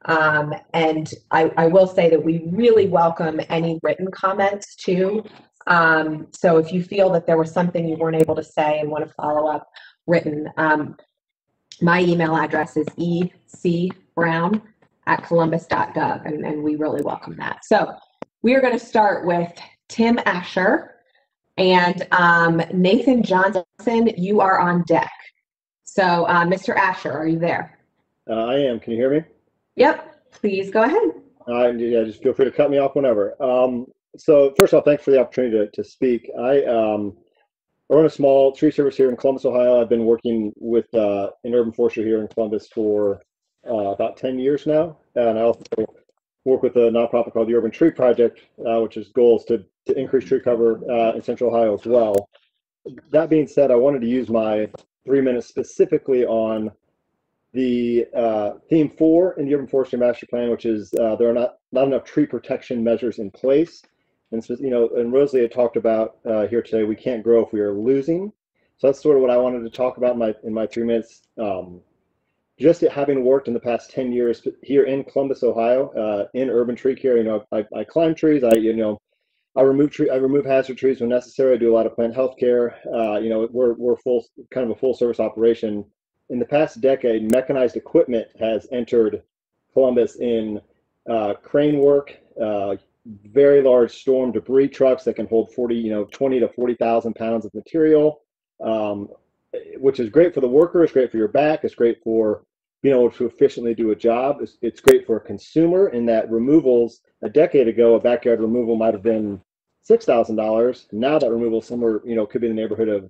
Um, and I, I will say that we really welcome any written comments too. Um, so if you feel that there was something you weren't able to say and want to follow up written, um, my email address is e c brown at columbus dot gov, and, and we really welcome that. So we are going to start with Tim Asher and um, Nathan Johnson. You are on deck. So uh, Mister Asher, are you there? Uh, I am. Can you hear me? Yep. Please go ahead. Uh, yeah, just feel free to cut me off whenever. Um, So first off, thanks for the opportunity to, to speak. I um, run a small tree service here in Columbus, Ohio. I've been working with uh, an urban forester here in Columbus for uh, about ten years now. And I also work with a nonprofit called the Urban Tree Project, uh, which is goals to, to increase tree cover uh, in central Ohio as well. That being said, I wanted to use my three minutes specifically on the uh, theme four in the Urban Forestry Master Plan, which is uh, there are not, not enough tree protection measures in place. And so, you know, and Rosalie had talked about uh, here today, we can't grow if we are losing. So that's sort of what I wanted to talk about in my, in my three minutes. Um, just at having worked in the past ten years here in Columbus, Ohio, uh, in urban tree care, you know, I, I climb trees, I, you know, I remove tree, I remove hazard trees when necessary. I do a lot of plant health care. Uh, you know, we're, we're full, kind of a full service operation. In the past decade, mechanized equipment has entered Columbus in uh, crane work, uh, very large storm debris trucks that can hold forty, you know, twenty to forty thousand pounds of material, um, which is great for the worker. It's great for your back. It's great for being able to efficiently do a job. It's, it's great for a consumer in that removals a decade ago, a backyard removal might have been six thousand dollars. Now that removal somewhere, you know, could be in the neighborhood of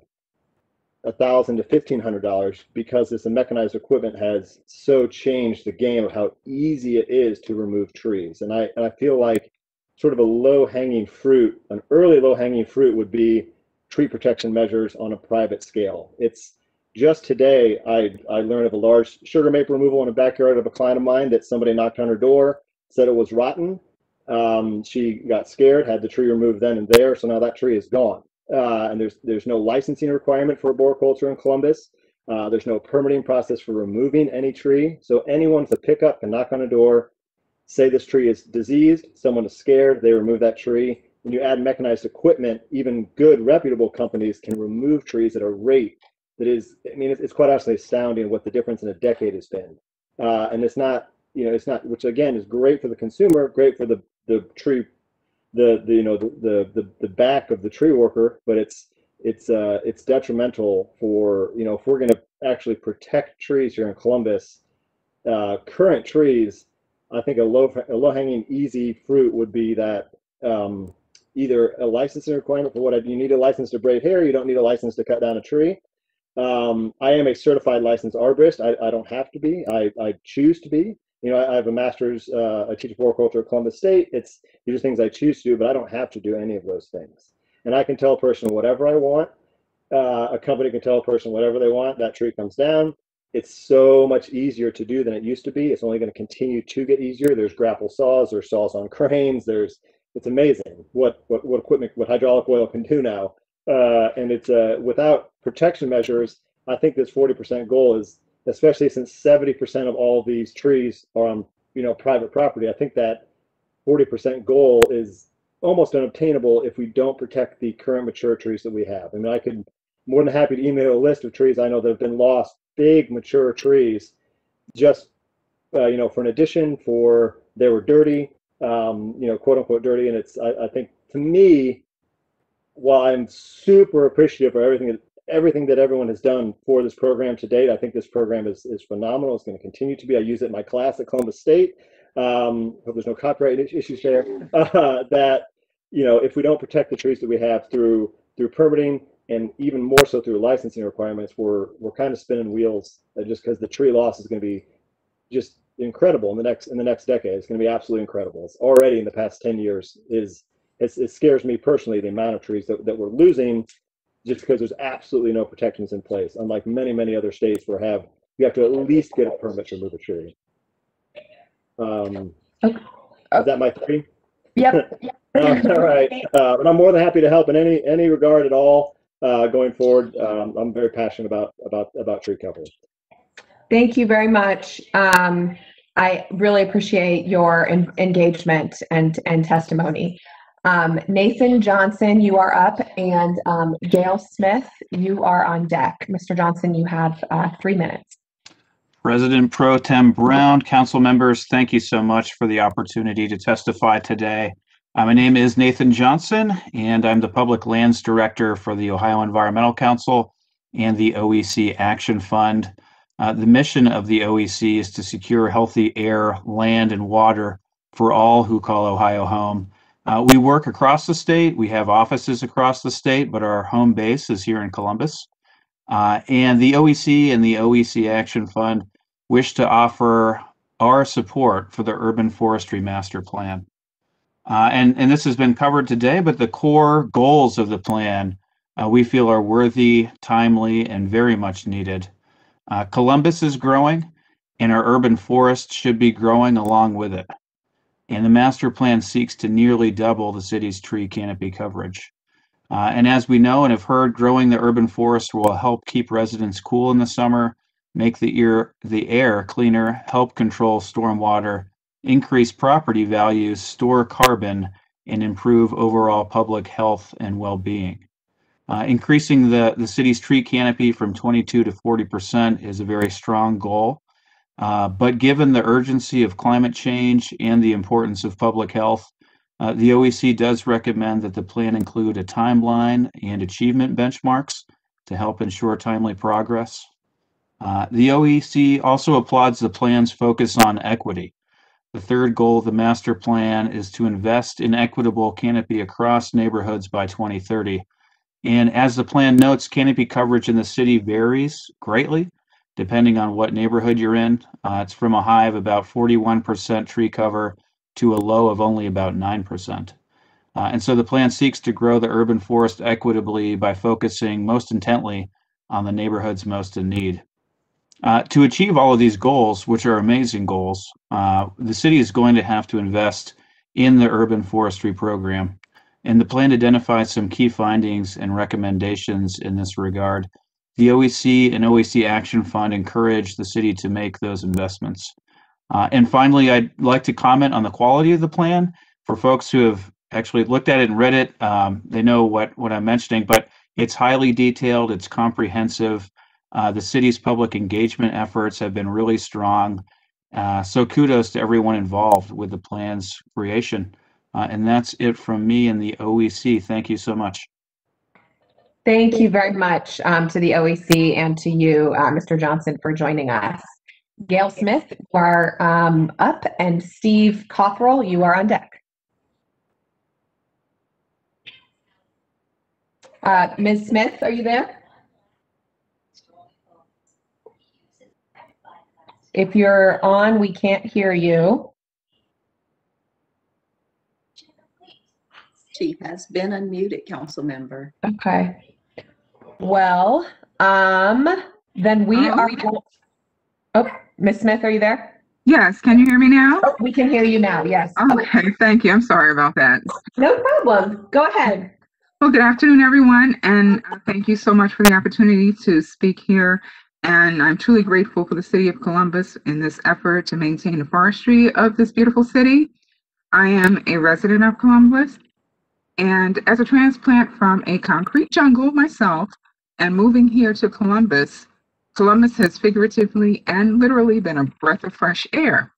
a thousand to fifteen hundred dollars because this mechanized equipment has so changed the game of how easy it is to remove trees. And I and I feel like sort of a low-hanging fruit, an early low-hanging fruit would be tree protection measures on a private scale. It's just today, I, I learned of a large sugar maple removal in the backyard of a client of mine that somebody knocked on her door, said it was rotten. Um, she got scared, had the tree removed then and there. So now that tree is gone. Uh, and there's, there's no licensing requirement for arboriculture in Columbus. Uh, there's no permitting process for removing any tree. So anyone to pick up and knock on a door, say this tree is diseased, someone is scared, they remove that tree. When you add mechanized equipment, even good reputable companies can remove trees at a rate that is, I mean, it's, it's quite honestly astounding what the difference in a decade has been. Uh, and it's not, you know, it's not, which again is great for the consumer, great for the, the tree, the, the you know, the, the, the back of the tree worker, but it's, it's, uh, it's detrimental for, you know, if we're going to actually protect trees here in Columbus, uh, current trees, I think a low, a low hanging easy fruit would be that, um, either a licensing requirement for what you need a license to braid hair. You don't need a license to cut down a tree. Um, I am a certified licensed arborist. I, I don't have to be. I, I choose to be. You know, I, I have a master's. Uh, I teach horticulture at Columbus State. It's these are things I choose to do, but I don't have to do any of those things. And I can tell a person whatever I want. Uh, a company can tell a person whatever they want. That tree comes down. It's so much easier to do than it used to be. It's only going to continue to get easier. There's grapple saws. There's saws on cranes. There's it's amazing what what what equipment, what hydraulic oil can do now. Uh, and it's uh, without protection measures, I think this forty percent goal is, especially since seventy percent of all of these trees are on, you know, private property. I think that forty percent goal is almost unobtainable if we don't protect the current mature trees that we have. I mean, I could more than happy to email a list of trees I know that have been lost, big mature trees, just uh, you know, for an addition, for they were dirty, um, you know, quote unquote dirty. And it's I, I think to me, while I'm super appreciative for everything, everything that everyone has done for this program to date, I think this program is, is phenomenal. It's going to continue to be. I use it in my class at Columbus State. Um, hope there's no copyright issues there. Uh, that, you know, if we don't protect the trees that we have through through permitting and even more so through licensing requirements, we're we're kind of spinning wheels just because the tree loss is going to be just incredible in the next in the next decade. It's going to be absolutely incredible. It's already in the past ten years is. It's, it scares me personally, the amount of trees that, that we're losing just because there's absolutely no protections in place, unlike many, many other states where have you have to at least get a permit to remove a tree. Um, okay. Is that my three? Yep. um, all right. Uh, but I'm more than happy to help in any any regard at all uh, going forward. Um, I'm very passionate about, about, about tree cover. Thank you very much. Um, I really appreciate your in, engagement and, and testimony. Um, Nathan Johnson, you are up, and um, Gail Smith, you are on deck. Mister Johnson, you have uh, three minutes. President Pro Tem Brown, council members, thank you so much for the opportunity to testify today. Uh, my name is Nathan Johnson, and I'm the Public Lands Director for the Ohio Environmental Council and the O E C Action Fund. Uh, the mission of the O E C is to secure healthy air, land, and water for all who call Ohio home. Uh, we work across the state. We have offices across the state, but our home base is here in Columbus. Uh, and the O E C and the O E C Action Fund wish to offer our support for the Urban Forestry Master Plan. Uh, and, and this has been covered today, but the core goals of the plan uh, we feel are worthy, timely, and very much needed. Uh, Columbus is growing, and our urban forests should be growing along with it. And the master plan seeks to nearly double the city's tree canopy coverage. Uh, and as we know and have heard, growing the urban forest will help keep residents cool in the summer, make the air, the air cleaner, help control stormwater, increase property values, store carbon, and improve overall public health and well-being. Uh, increasing the, the city's tree canopy from twenty-two to forty percent is a very strong goal. Uh, but given the urgency of climate change and the importance of public health, uh, the O E C does recommend that the plan include a timeline and achievement benchmarks to help ensure timely progress. Uh, the O E C also applauds the plan's focus on equity. The third goal of the master plan is to invest in equitable canopy across neighborhoods by twenty thirty. And as the plan notes, canopy coverage in the city varies greatly, depending on what neighborhood you're in. Uh, it's from a high of about forty-one percent tree cover to a low of only about nine percent. Uh, and so the plan seeks to grow the urban forest equitably by focusing most intently on the neighborhoods most in need. Uh, to achieve all of these goals, which are amazing goals, uh, the city is going to have to invest in the urban forestry program. And the plan identifies some key findings and recommendations in this regard. The O E C and O E C Action Fund encourage the city to make those investments. Uh, and finally, I'd like to comment on the quality of the plan. For folks who have actually looked at it and read it, um, they know what, what I'm mentioning, but it's highly detailed, it's comprehensive. Uh, the city's public engagement efforts have been really strong. Uh, so kudos to everyone involved with the plan's creation. Uh, and that's it from me and the O E C. Thank you so much. Thank you very much um, to the O E C and to you, uh, Mister Johnson, for joining us. Gail Smith, you are um, up, and Steve Cothrell, you are on deck. Uh, Miz Smith, are you there? If you're on, we can't hear you. She has been unmuted, council member. Okay. Well, um, then we um, are. Oh, Miz Smith, are you there? Yes. Can you hear me now? Oh, we can hear you now. Yes. Okay. Okay. Thank you. I'm sorry about that. No problem. Go ahead. Well, good afternoon, everyone, and uh, thank you so much for the opportunity to speak here. And I'm truly grateful for the City of Columbus in this effort to maintain the forestry of this beautiful city. I am a resident of Columbus, and as a transplant from a concrete jungle myself and moving here to Columbus, Columbus has figuratively and literally been a breath of fresh air.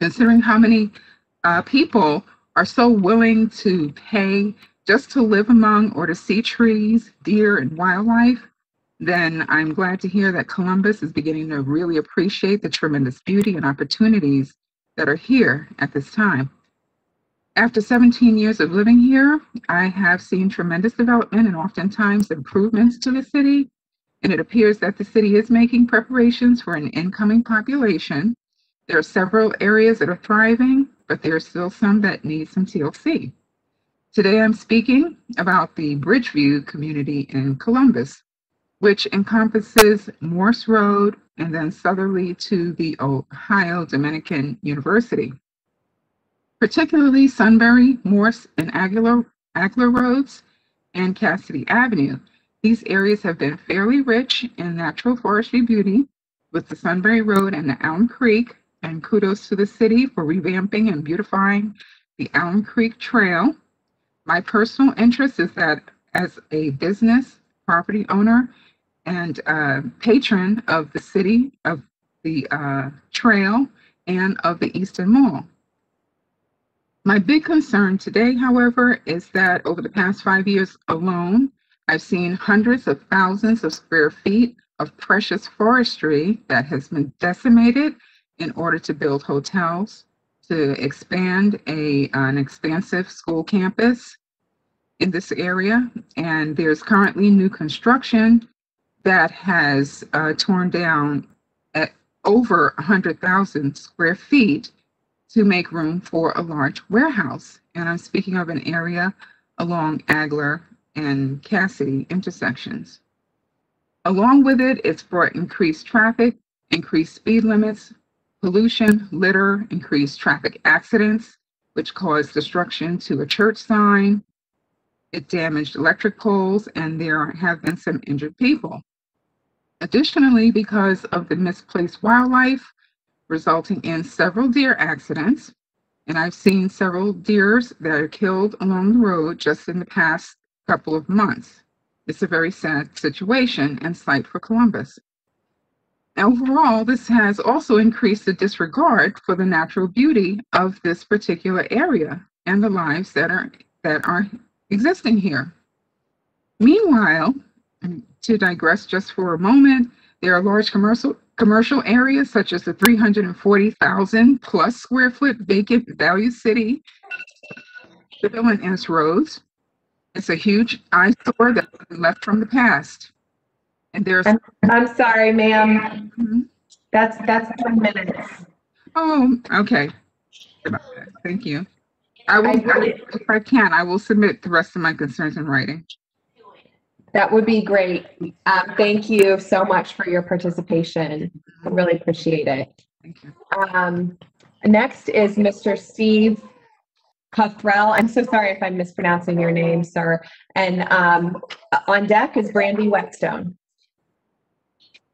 Considering how many uh, people are so willing to pay just to live among or to see trees, deer, and wildlife, then I'm glad to hear that Columbus is beginning to really appreciate the tremendous beauty and opportunities that are here at this time. After seventeen years of living here, I have seen tremendous development and oftentimes improvements to the city, and it appears that the city is making preparations for an incoming population. There are several areas that are thriving, but there are still some that need some T L C. Today I'm speaking about the Bridgeview community in Columbus, which encompasses Morse Road and then southerly to the Ohio Dominican University. Particularly Sunbury, Morse, and Aguilar, Aguilar Roads and Cassidy Avenue. These areas have been fairly rich in natural forestry beauty with the Sunbury Road and the Elm Creek, and kudos to the city for revamping and beautifying the Allen Creek Trail. My personal interest is that as a business property owner and uh, patron of the city, of the uh, trail, and of the Eastern Mall. My big concern today, however, is that over the past five years alone, I've seen hundreds of thousands of square feet of precious forestry that has been decimated in order to build hotels, to expand a, an expansive school campus in this area, and there's currently new construction that has uh, torn down at over one hundred thousand square feet to make room for a large warehouse. And I'm speaking of an area along Aguilar and Cassidy intersections. Along with it, it's brought increased traffic, increased speed limits, pollution, litter, increased traffic accidents, which caused destruction to a church sign. It damaged electric poles, and there have been some injured people. Additionally, because of the misplaced wildlife, resulting in several deer accidents, and I've seen several deers that are killed along the road just in the past couple of months. It's a very sad situation and sight for Columbus. Overall, this has also increased the disregard for the natural beauty of this particular area and the lives that are that are existing here. Meanwhile, to digress just for a moment, there are large commercial commercial areas such as the three hundred forty thousand plus square foot vacant Value City, the Bill and S Roads. It's a huge eyesore that's left from the past. And there's I'm, I'm sorry, ma'am. Mm-hmm. That's that's ten minutes. Oh, okay. Thank you. I will, I, if I can, I will submit the rest of my concerns in writing. That would be great. Um, thank you so much for your participation. I really appreciate it. Thank you. Um, next is Mister Steve Cuthrell. I'm so sorry if I'm mispronouncing your name, sir. And um, on deck is Brandy Whetstone.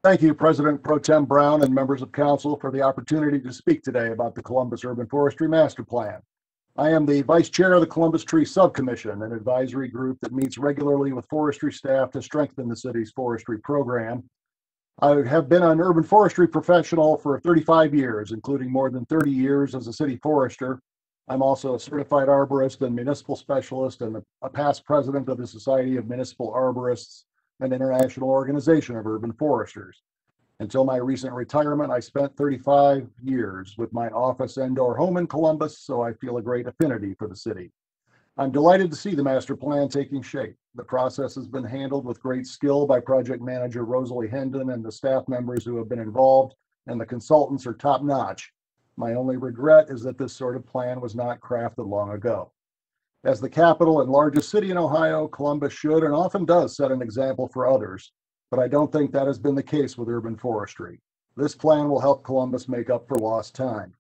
Thank you, President Pro Tem Brown and members of council, for the opportunity to speak today about the Columbus Urban Forestry Master Plan. I am the Vice Chair of the Columbus Tree Subcommission, an advisory group that meets regularly with forestry staff to strengthen the city's forestry program. I have been an urban forestry professional for thirty-five years, including more than thirty years as a city forester. I'm also a certified arborist and municipal specialist, and a past president of the Society of Municipal Arborists, an international organization of urban foresters. Until my recent retirement, I spent thirty-five years with my office and or home in Columbus, so I feel a great affinity for the city. I'm delighted to see the master plan taking shape. The process has been handled with great skill by project manager Rosalie Hendon and the staff members who have been involved, and the consultants are top-notch. My only regret is that this sort of plan was not crafted long ago. As the capital and largest city in Ohio, Columbus should and often does set an example for others. But I don't think that has been the case with urban forestry. This plan will help Columbus make up for lost time.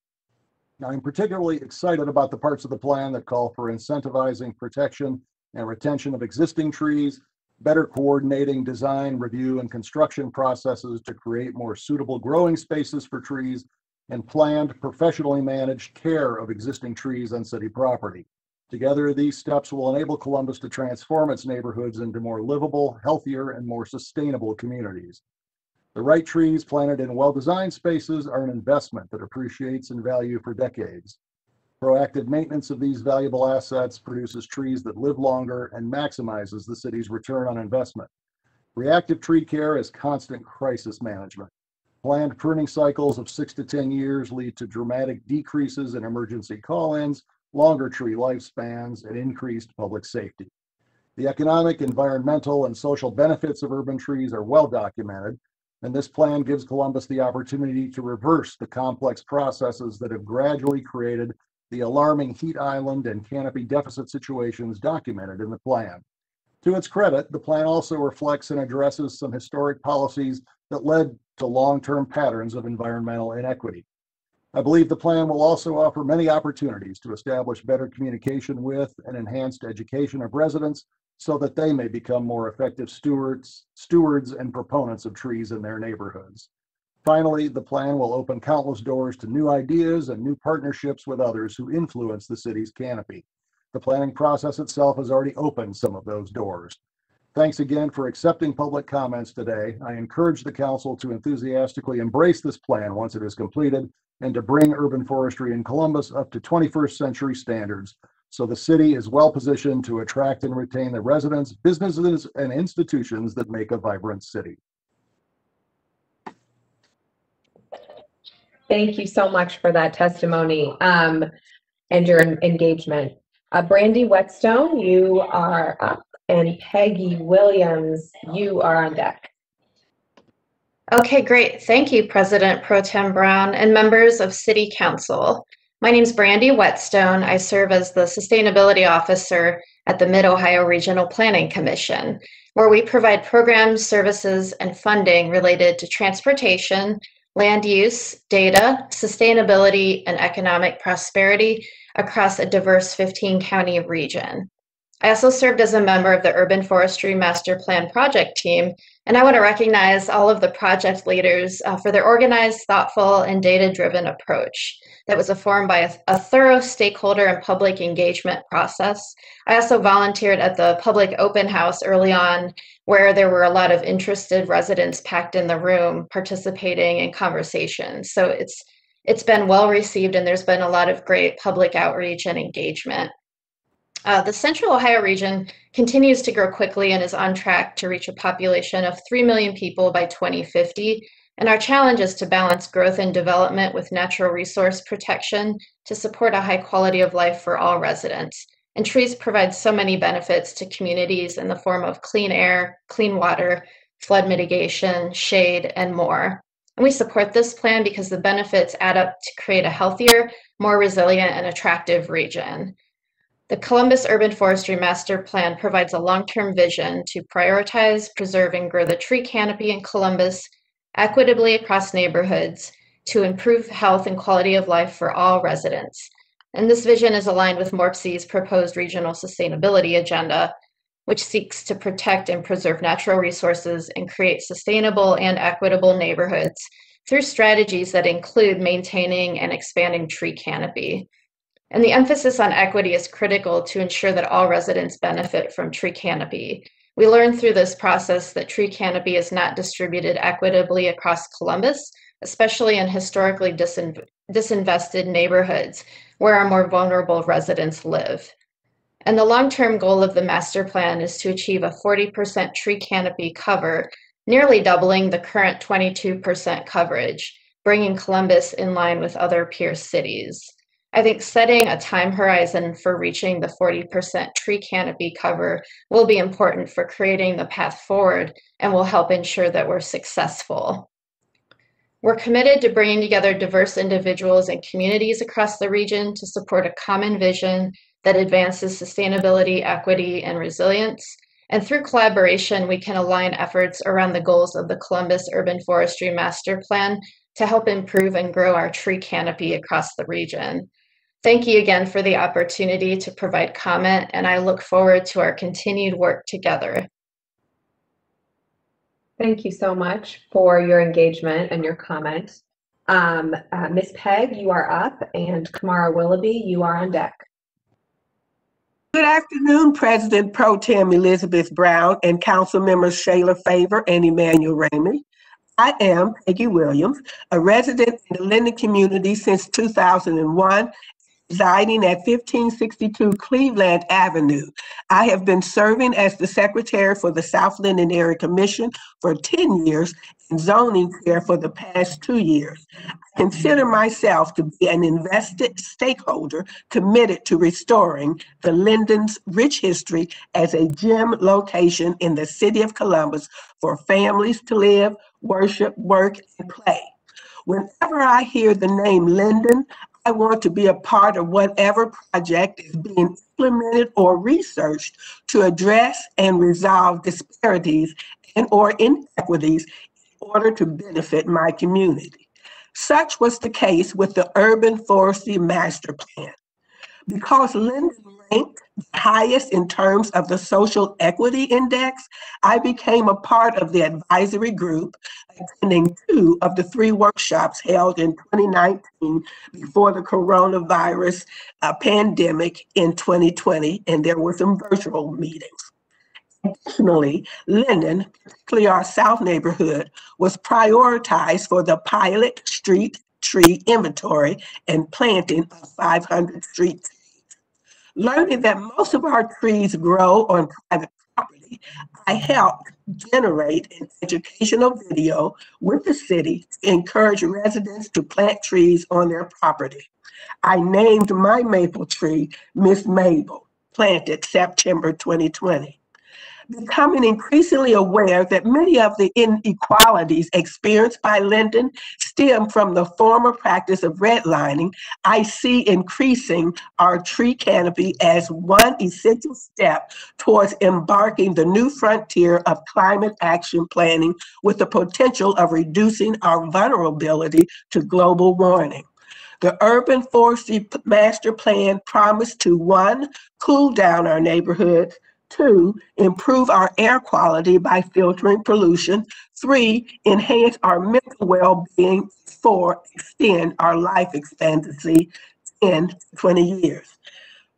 Now, I'm particularly excited about the parts of the plan that call for incentivizing protection and retention of existing trees, better coordinating design, review, and construction processes to create more suitable growing spaces for trees, and planned, professionally managed care of existing trees on city property. Together, these steps will enable Columbus to transform its neighborhoods into more livable, healthier, and more sustainable communities. The right trees planted in well-designed spaces are an investment that appreciates in value for decades. Proactive maintenance of these valuable assets produces trees that live longer and maximizes the city's return on investment. Reactive tree care is constant crisis management. Planned pruning cycles of six to ten years lead to dramatic decreases in emergency call-ins, longer tree lifespans, and increased public safety. The economic, environmental, and social benefits of urban trees are well documented, and this plan gives Columbus the opportunity to reverse the complex processes that have gradually created the alarming heat island and canopy deficit situations documented in the plan. To its credit, the plan also reflects and addresses some historic policies that led to long-term patterns of environmental inequity. I believe the plan will also offer many opportunities to establish better communication with and enhanced education of residents so that they may become more effective stewards, stewards and proponents of trees in their neighborhoods. Finally, the plan will open countless doors to new ideas and new partnerships with others who influence the city's canopy. The planning process itself has already opened some of those doors. Thanks again for accepting public comments today. I encourage the council to enthusiastically embrace this plan once it is completed, and to bring urban forestry in Columbus up to twenty-first century standards, so the city is well positioned to attract and retain the residents, businesses, and institutions that make a vibrant city. Thank you so much for that testimony um, and your engagement. Uh, Brandy Whetstone, you are up, and Peggy Williams, you are on deck. Okay, great. Thank you, President Pro Tem Brown and members of City Council. My name is Brandy Whetstone. I serve as the Sustainability Officer at the Mid-Ohio Regional Planning Commission, where we provide programs, services, and funding related to transportation, land use, data, sustainability, and economic prosperity across a diverse fifteen county region. I also served as a member of the Urban Forestry Master Plan Project Team, and I want to recognize all of the project leaders uh, for their organized, thoughtful, and data-driven approach that was informed by a, a thorough stakeholder and public engagement process. I also volunteered at the public open house early on, where there were a lot of interested residents packed in the room participating in conversations. So it's it's been well received, and there's been a lot of great public outreach and engagement. Uh, the Central Ohio region continues to grow quickly and is on track to reach a population of three million people by twenty fifty. And our challenge is to balance growth and development with natural resource protection to support a high quality of life for all residents. And trees provide so many benefits to communities in the form of clean air, clean water, flood mitigation, shade, and more. And we support this plan because the benefits add up to create a healthier, more resilient, and attractive region. The Columbus Urban Forestry Master Plan provides a long-term vision to prioritize, preserve, and grow the tree canopy in Columbus equitably across neighborhoods to improve health and quality of life for all residents. And this vision is aligned with MORPC's proposed regional sustainability agenda, which seeks to protect and preserve natural resources and create sustainable and equitable neighborhoods through strategies that include maintaining and expanding tree canopy. And the emphasis on equity is critical to ensure that all residents benefit from tree canopy. We learned through this process that tree canopy is not distributed equitably across Columbus, especially in historically disin disinvested neighborhoods where our more vulnerable residents live. And the long-term goal of the master plan is to achieve a forty percent tree canopy cover, nearly doubling the current twenty-two percent coverage, bringing Columbus in line with other peer cities. I think setting a time horizon for reaching the forty percent tree canopy cover will be important for creating the path forward and will help ensure that we're successful. We're committed to bringing together diverse individuals and communities across the region to support a common vision that advances sustainability, equity, and resilience. And through collaboration, we can align efforts around the goals of the Columbus Urban Forestry Master Plan to help improve and grow our tree canopy across the region. Thank you again for the opportunity to provide comment, and I look forward to our continued work together. Thank you so much for your engagement and your comment. Um, uh, Miz Pegg, you are up, and Kamara Willoughby, you are on deck. Good afternoon, President Pro Tem Elizabeth Brown and Council Members Shayla Favor and Emmanuel Remy. I am Peggy Williams, a resident in the Linden community since two thousand one. Residing at fifteen sixty-two Cleveland Avenue. I have been serving as the secretary for the South Linden Area Commission for ten years and zoning chair for the past two years. I consider myself to be an invested stakeholder committed to restoring the Linden's rich history as a gem location in the city of Columbus for families to live, worship, work, and play. Whenever I hear the name Linden, I want to be a part of whatever project is being implemented or researched to address and resolve disparities and or inequities in order to benefit my community. Such was the case with the Urban Forestry Master Plan. Because Linden ranked the highest in terms of the Social Equity Index, I became a part of the advisory group, attending two of the three workshops held in twenty nineteen before the coronavirus uh, pandemic in twenty twenty, and there were some virtual meetings. Additionally, Linden, particularly our South neighborhood, was prioritized for the pilot street tree inventory and planting of five hundred street trees. Learning that most of our trees grow on private property, I helped generate an educational video with the city to encourage residents to plant trees on their property. I named my maple tree Miss Mabel, planted September twenty twenty. Becoming increasingly aware that many of the inequalities experienced by Linden stem from the former practice of redlining, I see increasing our tree canopy as one essential step towards embarking the new frontier of climate action planning with the potential of reducing our vulnerability to global warming. The Urban Forestry Master Plan promised to, one, cool down our neighborhoods, two, improve our air quality by filtering pollution, three, enhance our mental well-being, four, extend our life expectancy in twenty years.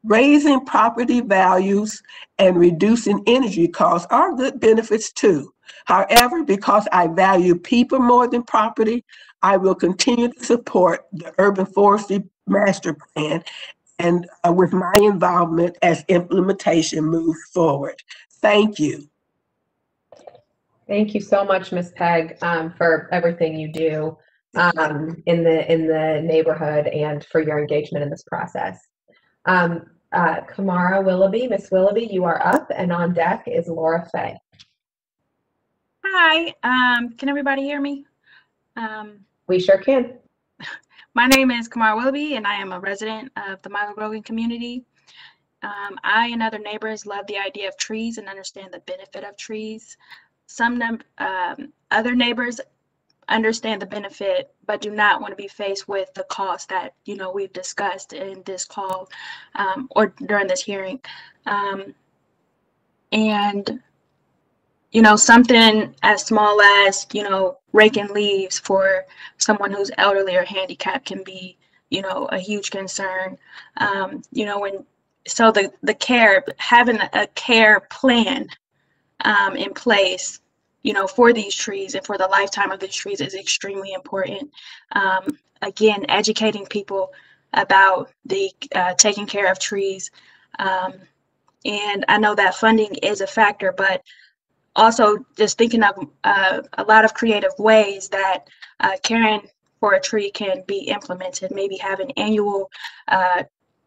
Raising property values and reducing energy costs are good benefits too. However, because I value people more than property, I will continue to support the Urban Forestry Master Plan and uh, with my involvement as implementation moves forward. Thank you. Thank you so much, Miz Pegg, um, for everything you do um, in the in the neighborhood and for your engagement in this process. Um, uh, Kamara Willoughby, Miz Willoughby, you are up, and on deck is Laura Fay. Hi, um, can everybody hear me? Um, we sure can. My name is Kamara Willoughby, and I am a resident of the Milo Grogan community. Um, I and other neighbors love the idea of trees and understand the benefit of trees. Some um, other neighbors understand the benefit, but do not want to be faced with the cost that, you know, we've discussed in this call um, or during this hearing. Um, and, you know, something as small as, you know, raking leaves for someone who's elderly or handicapped can be, you know, a huge concern. Um, you know, when so the, the care, having a care plan um, in place, you know, for these trees and for the lifetime of these trees is extremely important. Um, again, educating people about the uh, taking care of trees. Um, and I know that funding is a factor, but also just thinking of uh, a lot of creative ways that uh, caring for a tree can be implemented, maybe having annual uh,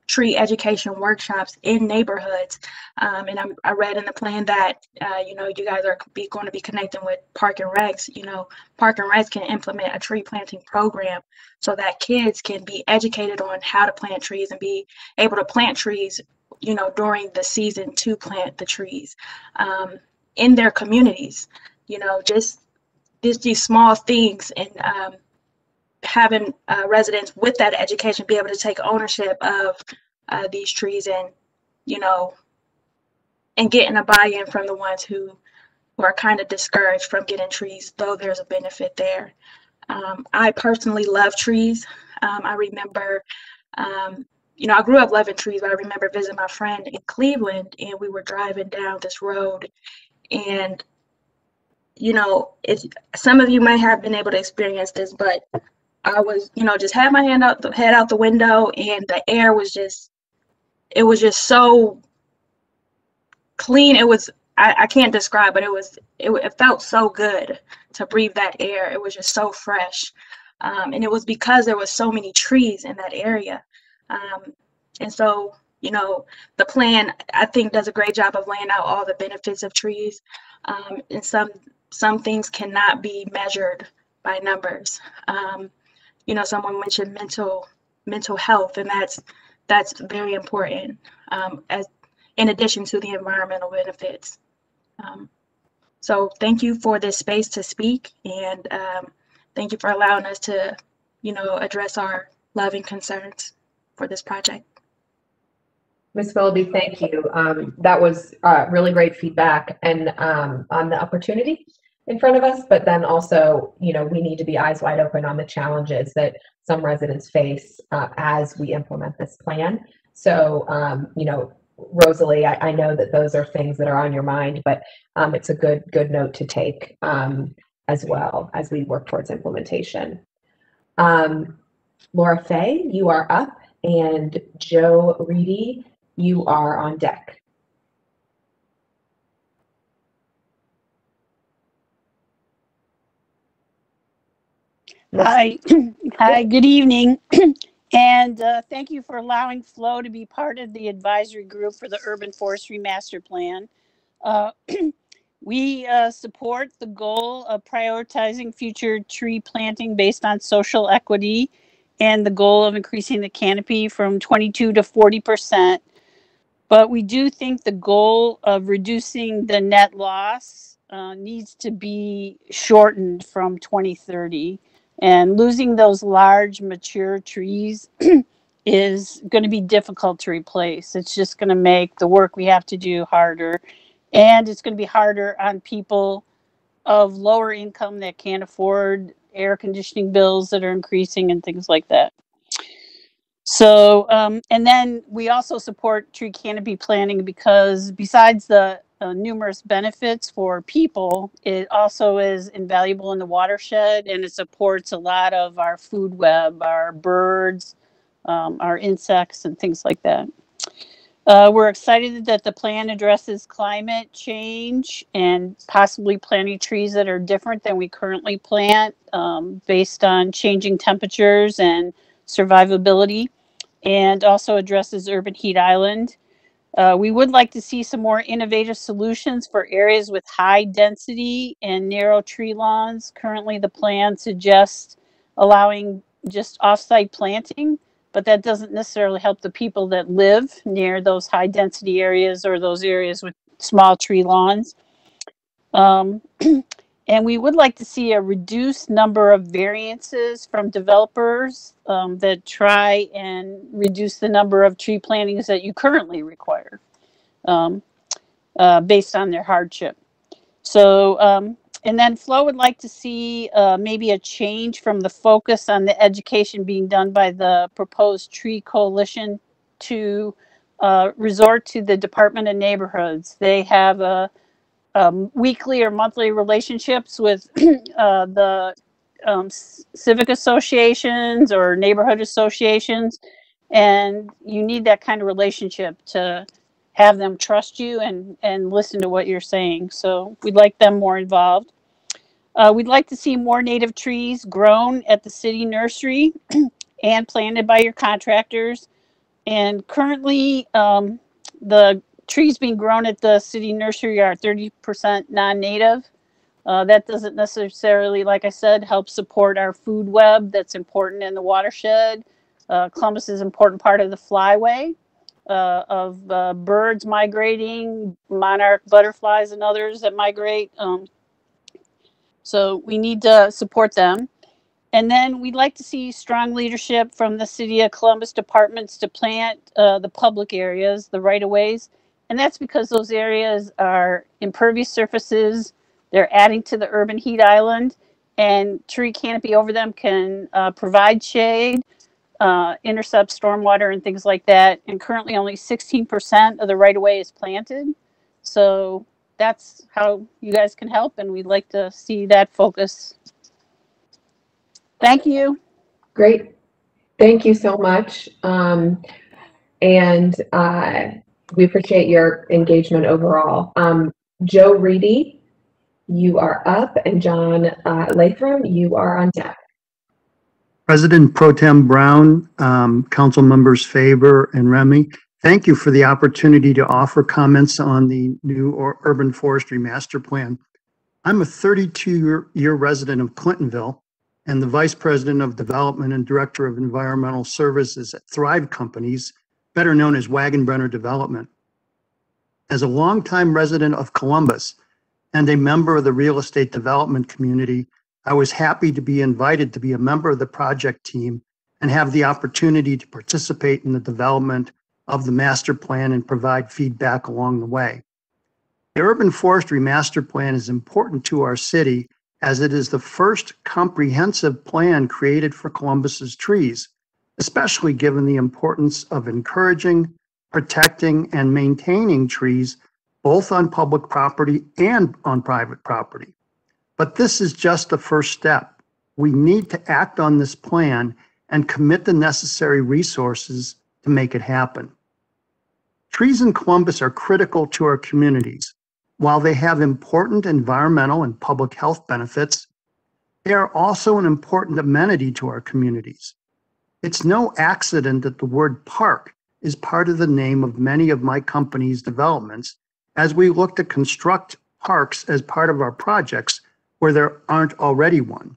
tree education workshops in neighborhoods. Um, and I'm, I read in the plan that, uh, you know, you guys are be, going to be connecting with Park and Recs. You know, Park and Recs can implement a tree planting program so that kids can be educated on how to plant trees and be able to plant trees, you know, during the season to plant the trees um, in their communities. You know, just, just these small things, and um, having uh, residents with that education be able to take ownership of uh, these trees, and, you know, and getting a buy-in from the ones who, who are kind of discouraged from getting trees, though there's a benefit there. Um, I personally love trees. Um, I remember, um, you know, I grew up loving trees, but I remember visiting my friend in Cleveland, and we were driving down this road, and, you know, it's, some of you may have been able to experience this, but I was, you know, just had my hand out the head out the window, and the air was just, it was just so clean. It was, I, I can't describe, but it was, it, it felt so good to breathe that air. It was just so fresh. Um, and it was because there was so many trees in that area. Um, and so, you know, the plan, I think, does a great job of laying out all the benefits of trees. Um, and some, some things cannot be measured by numbers. Um, You know, someone mentioned mental mental health, and that's that's very important, um, as in addition to the environmental benefits. Um, so thank you for this space to speak, and um, thank you for allowing us to, you know, address our love and concerns for this project. Miz Willoughby, thank you. Um, that was uh, really great feedback, and um, on the opportunity in front of us, but then also, you know, we need to be eyes wide open on the challenges that some residents face uh, as we implement this plan. So, um, you know, Rosalie, I, I know that those are things that are on your mind, but um, it's a good, good note to take um, as well as we work towards implementation. Um, Laura Fay, you are up, and Joe Reedy, you are on deck. Hi, hi. Good evening, and uh, thank you for allowing Flo to be part of the advisory group for the Urban Forestry Master Plan. Uh, we uh, support the goal of prioritizing future tree planting based on social equity, and the goal of increasing the canopy from twenty-two to forty percent. But we do think the goal of reducing the net loss uh, needs to be shortened from twenty thirty. And losing those large mature trees is going to be difficult to replace. It's just going to make the work we have to do harder. And it's going to be harder on people of lower income that can't afford air conditioning bills that are increasing and things like that. So, um, and then we also support tree canopy planting because besides the Uh, numerous benefits for people, it also is invaluable in the watershed, and it supports a lot of our food web, our birds, um, our insects, and things like that. Uh, we're excited that the plan addresses climate change and possibly planting trees that are different than we currently plant um, based on changing temperatures and survivability, and also addresses urban heat island. Uh, we would like to see some more innovative solutions for areas with high density and narrow tree lawns. Currently, the plan suggests allowing just off-site planting but that doesn't necessarily help the people that live near those high density areas or those areas with small tree lawns. Um, and we would like to see a reduced number of variances from developers um, that try and reduce the number of tree plantings that you currently require um, uh, based on their hardship. So, um, and then Flo would like to see uh, maybe a change from the focus on the education being done by the proposed tree coalition to uh, resort to the Department of Neighborhoods. They have a, a weekly or monthly relationships with uh, the um, civic associations or neighborhood associations, and you need that kind of relationship to have them trust you and, and listen to what you're saying. So we'd like them more involved. Uh, we'd like to see more native trees grown at the city nursery and planted by your contractors. And currently um, the trees being grown at the city nursery are thirty percent non-native. Uh, that doesn't necessarily, like I said, help support our food web that's important in the watershed. Uh, Columbus is an important part of the flyway. Uh, of uh, birds migrating, monarch butterflies and others that migrate. Um, so we need to support them. And then we'd like to see strong leadership from the City of Columbus departments to plant uh, the public areas, the right-of-ways. And that's because those areas are impervious surfaces. They're adding to the urban heat island, and tree canopy over them can uh, provide shade, Uh, intercept stormwater and things like that. And currently only sixteen percent of the right-of-way is planted. So that's how you guys can help, and we'd like to see that focus. Thank you. Great. Thank you so much. Um, and uh, we appreciate your engagement overall. Um, Joe Reedy, you are up, and John uh, Latham, you are on deck. President Pro Tem Brown, um, Council Members Favor and Remy, thank you for the opportunity to offer comments on the new or urban forestry master plan. I'm a thirty-two year resident of Clintonville and the Vice President of Development and Director of Environmental Services at Thrive Companies, better known as Wagenbrenner Development. As a longtime resident of Columbus and a member of the real estate development community, I was happy to be invited to be a member of the project team and have the opportunity to participate in the development of the master plan and provide feedback along the way. The Urban Forestry Master Plan is important to our city as it is the first comprehensive plan created for Columbus's trees, especially given the importance of encouraging, protecting, and maintaining trees both on public property and on private property. But this is just the first step. We need to act on this plan and commit the necessary resources to make it happen. Trees in Columbus are critical to our communities. While they have important environmental and public health benefits, they are also an important amenity to our communities. It's no accident that the word park is part of the name of many of my company's developments as we look to construct parks as part of our projects where there aren't already one.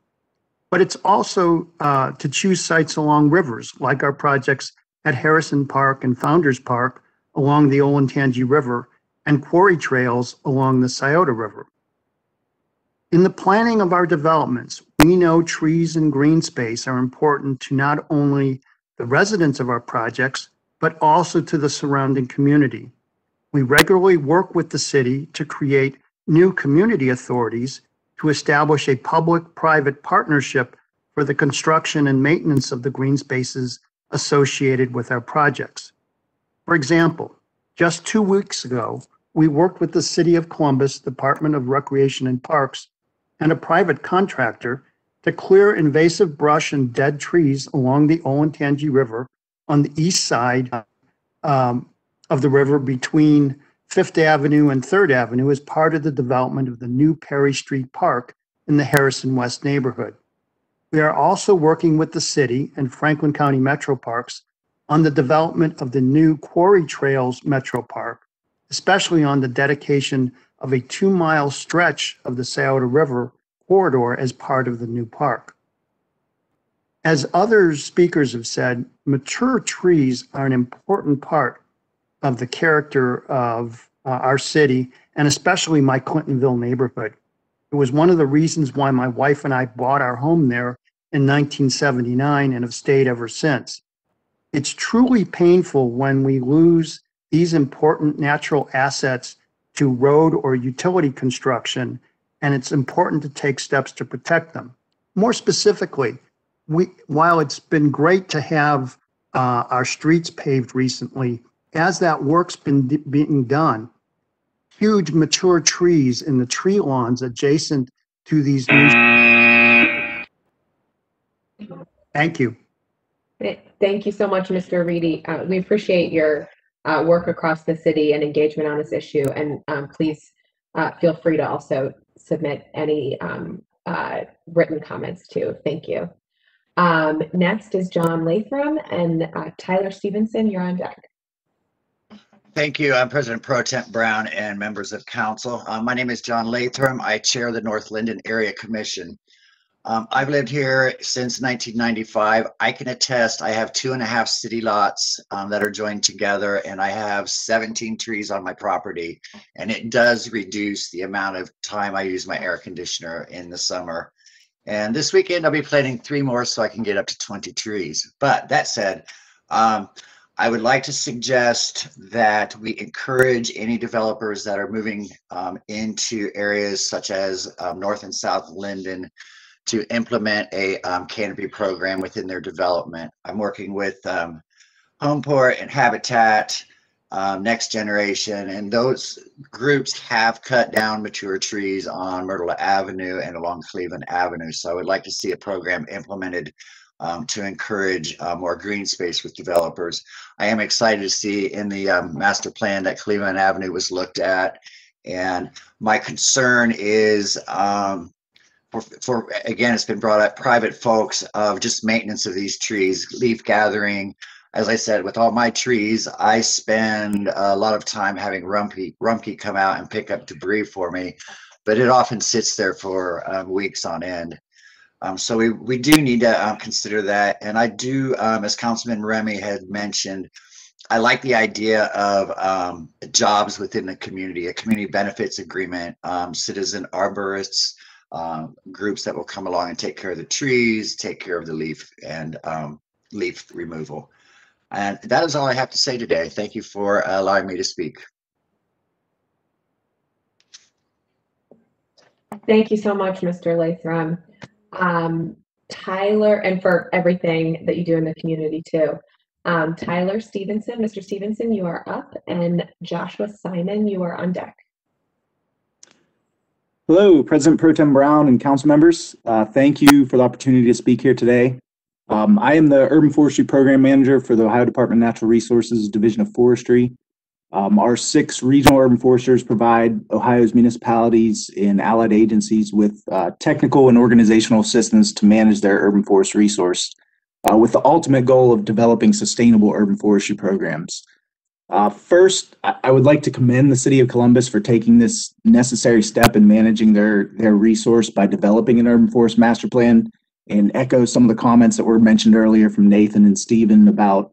But it's also uh, to choose sites along rivers, like our projects at Harrison Park and Founders Park along the Olentangy River and quarry trails along the Scioto River. In the planning of our developments, we know trees and green space are important to not only the residents of our projects, but also to the surrounding community. We regularly work with the city to create new community authorities to establish a public-private partnership for the construction and maintenance of the green spaces associated with our projects. For example, just two weeks ago, we worked with the City of Columbus Department of Recreation and Parks and a private contractor to clear invasive brush and dead trees along the Olentangy River on the east side um, of the river between Fifth Avenue and Third Avenue as part of the development of the new Perry Street Park in the Harrison West neighborhood. We are also working with the city and Franklin County Metro Parks on the development of the new Quarry Trails Metro Park, especially on the dedication of a two mile stretch of the Scioto River corridor as part of the new park. As other speakers have said, mature trees are an important part of the character of uh, our city, and especially my Clintonville neighborhood. It was one of the reasons why my wife and I bought our home there in nineteen seventy-nine and have stayed ever since. It's truly painful when we lose these important natural assets to road or utility construction, and it's important to take steps to protect them. More specifically, we, while it's been great to have uh, our streets paved recently, as that work's been d- being done, huge mature trees in the tree lawns adjacent to these new... Thank you. Thank you so much, Mister Reedy. Uh, we appreciate your uh, work across the city and engagement on this issue. And um, please uh, feel free to also submit any um, uh, written comments too. Thank you. Um, next is John Latham and uh, Tyler Stevenson. You're on deck. Thank you. I'm President Pro Tem Brown and members of council. Uh, my name is John Latham. I chair the North Linden Area Commission. Um, I've lived here since nineteen ninety-five. I can attest I have two and a half city lots um, that are joined together, and I have seventeen trees on my property, and it does reduce the amount of time I use my air conditioner in the summer. And this weekend I'll be planting three more so I can get up to twenty trees. But that said, um, I would like to suggest that we encourage any developers that are moving um, into areas such as um, North and South Linden to implement a um, canopy program within their development. I'm working with um, Homeport and Habitat, um, Next Generation, and those groups have cut down mature trees on Myrtle Avenue and along Cleveland Avenue. So I would like to see a program implemented Um, to encourage uh, more green space with developers. I am excited to see in the um, master plan that Cleveland Avenue was looked at. And my concern is, um, for, for again, it's been brought up, private folks of just maintenance of these trees, leaf gathering. As I said, with all my trees, I spend a lot of time having Rumpke, Rumpke come out and pick up debris for me, but it often sits there for um, weeks on end. Um, so we, we do need to um, consider that. And I do, um, as Councilman Remy had mentioned, I like the idea of um, jobs within the community, a community benefits agreement, um, citizen arborists, um, groups that will come along and take care of the trees, take care of the leaf and um, leaf removal. And that is all I have to say today. Thank you for uh, allowing me to speak. Thank you so much, Mister Latham. Um, Tyler, and for everything that you do in the community too. Um, Tyler Stevenson, Mister Stevenson, you are up, and Joshua Simon, you are on deck. Hello, President Pro Tem Brown and council members. Uh, thank you for the opportunity to speak here today. Um, I am the Urban Forestry Program Manager for the Ohio Department of Natural Resources Division of Forestry. Um, our six regional urban foresters provide Ohio's municipalities and allied agencies with uh, technical and organizational assistance to manage their urban forest resource uh, with the ultimate goal of developing sustainable urban forestry programs. Uh, first, I, I would like to commend the City of Columbus for taking this necessary step in managing their, their resource by developing an urban forest master plan, and echo some of the comments that were mentioned earlier from Nathan and Stephen about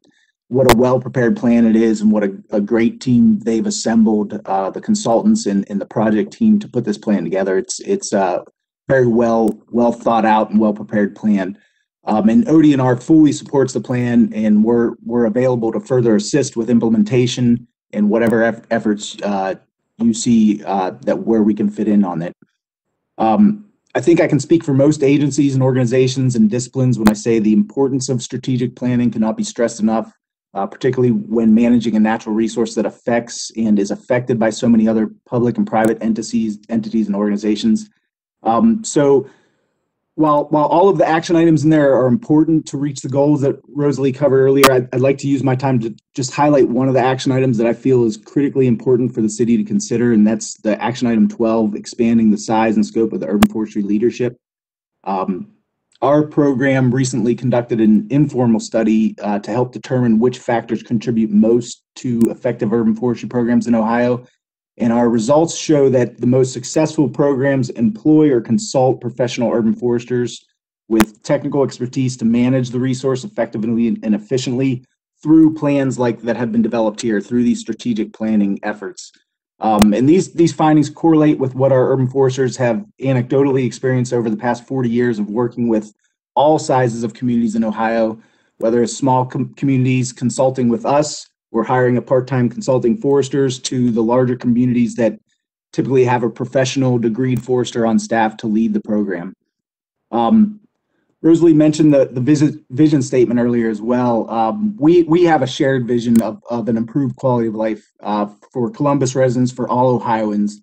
what a well-prepared plan it is, and what a, a great team they've assembled, uh, the consultants and, and the project team to put this plan together. It's it's a very well well thought out and well-prepared plan. Um, and O D N R fully supports the plan, and we're, we're available to further assist with implementation and whatever eff efforts uh, you see uh, that where we can fit in on it. Um, I think I can speak for most agencies and organizations and disciplines when I say the importance of strategic planning cannot be stressed enough. Uh, particularly when managing a natural resource that affects and is affected by so many other public and private entities, entities and organizations. Um, so while, while all of the action items in there are important to reach the goals that Rosalie covered earlier, I'd, I'd like to use my time to just highlight one of the action items that I feel is critically important for the city to consider, and that's the action item twelve, expanding the size and scope of the urban forestry leadership. Um, Our program recently conducted an informal study uh, to help determine which factors contribute most to effective urban forestry programs in Ohio. And our results show that the most successful programs employ or consult professional urban foresters with technical expertise to manage the resource effectively and efficiently through plans like that have been developed here through these strategic planning efforts. Um, and these, these findings correlate with what our urban foresters have anecdotally experienced over the past forty years of working with all sizes of communities in Ohio, whether it's small com communities consulting with us, we're hiring a part-time consulting foresters, to the larger communities that typically have a professional degreed forester on staff to lead the program. Um, Rosalie mentioned the, the visit, vision statement earlier as well. Um, we, we have a shared vision of, of an improved quality of life uh, for Columbus residents, for all Ohioans.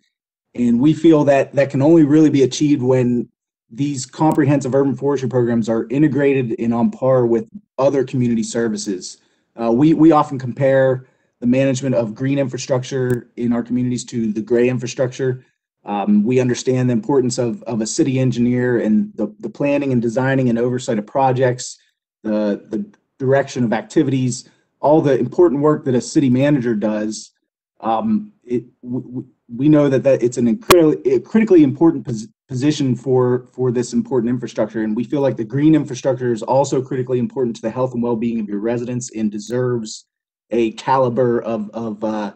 And we feel that that can only really be achieved when these comprehensive urban forestry programs are integrated and on par with other community services. Uh, we, we often compare the management of green infrastructure in our communities to the gray infrastructure. Um, we understand the importance of, of a city engineer and the, the planning and designing and oversight of projects, the, the direction of activities, all the important work that a city manager does. Um, it, we, we know that, that it's an incredibly, a critically important pos position for, for this important infrastructure. And we feel like the green infrastructure is also critically important to the health and well-being of your residents and deserves a caliber of, of uh,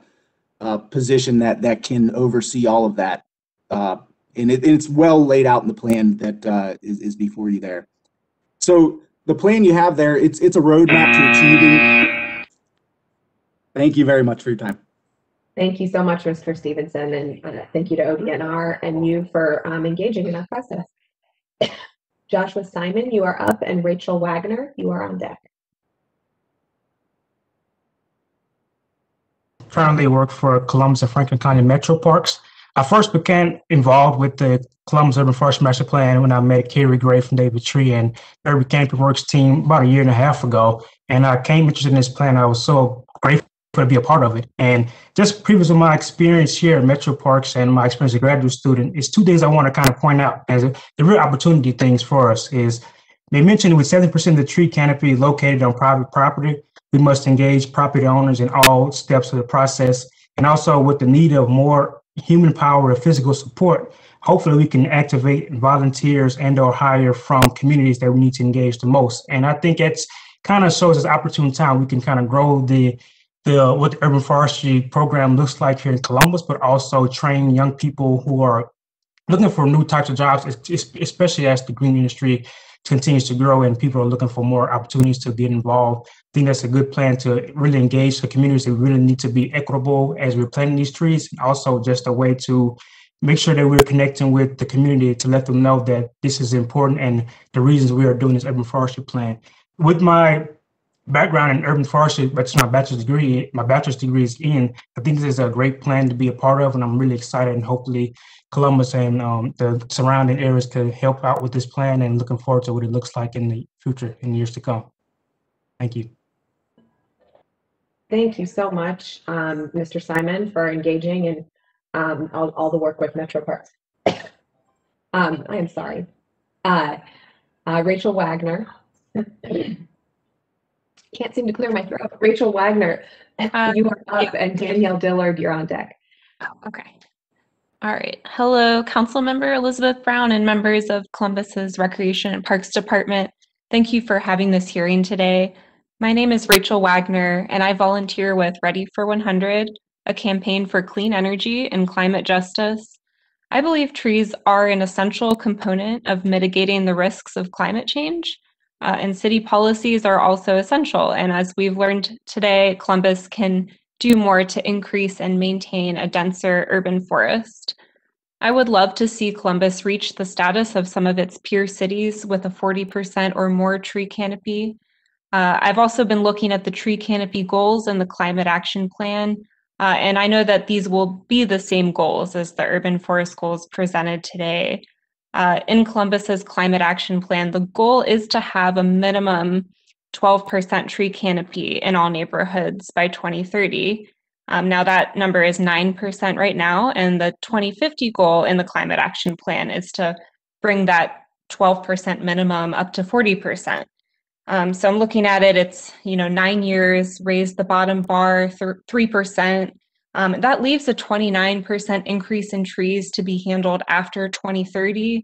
uh, position that, that can oversee all of that. Uh, and it, it's well laid out in the plan that uh, is, is before you there. So the plan you have there, it's, it's a roadmap to achieving. Thank you very much for your time. Thank you so much, Mister Stevenson, and uh, thank you to O D N R and you for um, engaging in that process. Joshua Simon, you are up, and Rachel Wagner, you are on deck. Currently work for Columbus and Franklin County Metro Parks. I first became involved with the Columbus Urban Forestry Master Plan when I met Carrie Gray from Davey Tree and Urban Canopy Works team about a year and a half ago. And I came interested in this plan. I was so grateful to be a part of it. And just previous to my experience here at Metro Parks and my experience as a graduate student, it's two things I want to kind of point out as a, the real opportunity things for us is they mentioned with seventy percent of the tree canopy located on private property, we must engage property owners in all steps of the process. And also with the need of more human power and physical support, hopefully we can activate volunteers and or hire from communities that we need to engage the most. And I think that's kind of shows us opportune time. We can kind of grow the, the what the urban forestry program looks like here in Columbus, but also train young people who are looking for new types of jobs, especially as the green industry continues to grow and people are looking for more opportunities to get involved. I think that's a good plan to really engage the communities that really need to be equitable as we're planting these trees, and also just a way to make sure that we're connecting with the community to let them know that this is important and the reasons we are doing this urban forestry plan. With my background in urban forestry, that's my bachelor's degree, my bachelor's degree is in, I think this is a great plan to be a part of, and I'm really excited, and hopefully Columbus and um, the surrounding areas could help out with this plan, and looking forward to what it looks like in the future, in years to come. Thank you. Thank you so much, um, Mister Simon, for engaging in um, all, all the work with Metro Parks. um, I am sorry. Uh, uh, Rachel Wagner. Can't seem to clear my throat. Rachel Wagner, um, you are up, yeah. And Danielle Dillard, you're on deck. Oh, okay. All right. Hello, Council Member Elizabeth Brown and members of Columbus's Recreation and Parks Department. Thank you for having this hearing today. My name is Rachel Wagner, and I volunteer with Ready for one hundred, a campaign for clean energy and climate justice. I believe trees are an essential component of mitigating the risks of climate change, uh, and city policies are also essential. And as we've learned today, Columbus can do more to increase and maintain a denser urban forest. I would love to see Columbus reach the status of some of its peer cities with a forty percent or more tree canopy. Uh, I've also been looking at the tree canopy goals and the climate action plan, uh, and I know that these will be the same goals as the urban forest goals presented today. Uh, in Columbus's climate action plan, the goal is to have a minimum twelve percent tree canopy in all neighborhoods by twenty thirty. Um, now that number is nine percent right now, and the twenty fifty goal in the climate action plan is to bring that twelve percent minimum up to forty percent. Um, so I'm looking at it, it's, you know, nine years, raise the bottom bar three percent. Um, that leaves a twenty-nine percent increase in trees to be handled after twenty thirty.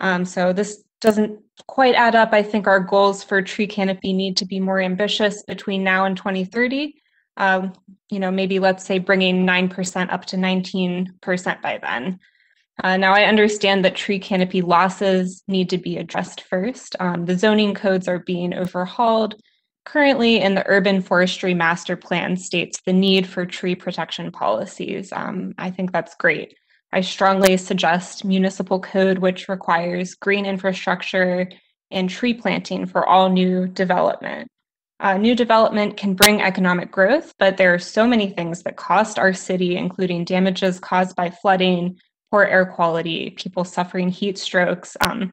Um, so this doesn't quite add up. I think our goals for tree canopy need to be more ambitious between now and twenty thirty. Um, you know, maybe let's say bringing nine percent up to nineteen percent by then. Uh, now, I understand that tree canopy losses need to be addressed first. Um, the zoning codes are being overhauled. Currently, in the Urban Forestry Master Plan states the need for tree protection policies. Um, I think that's great. I strongly suggest municipal code, which requires green infrastructure and tree planting for all new development. Uh, new development can bring economic growth, but there are so many things that cost our city, including damages caused by flooding, poor air quality, people suffering heat strokes. Um,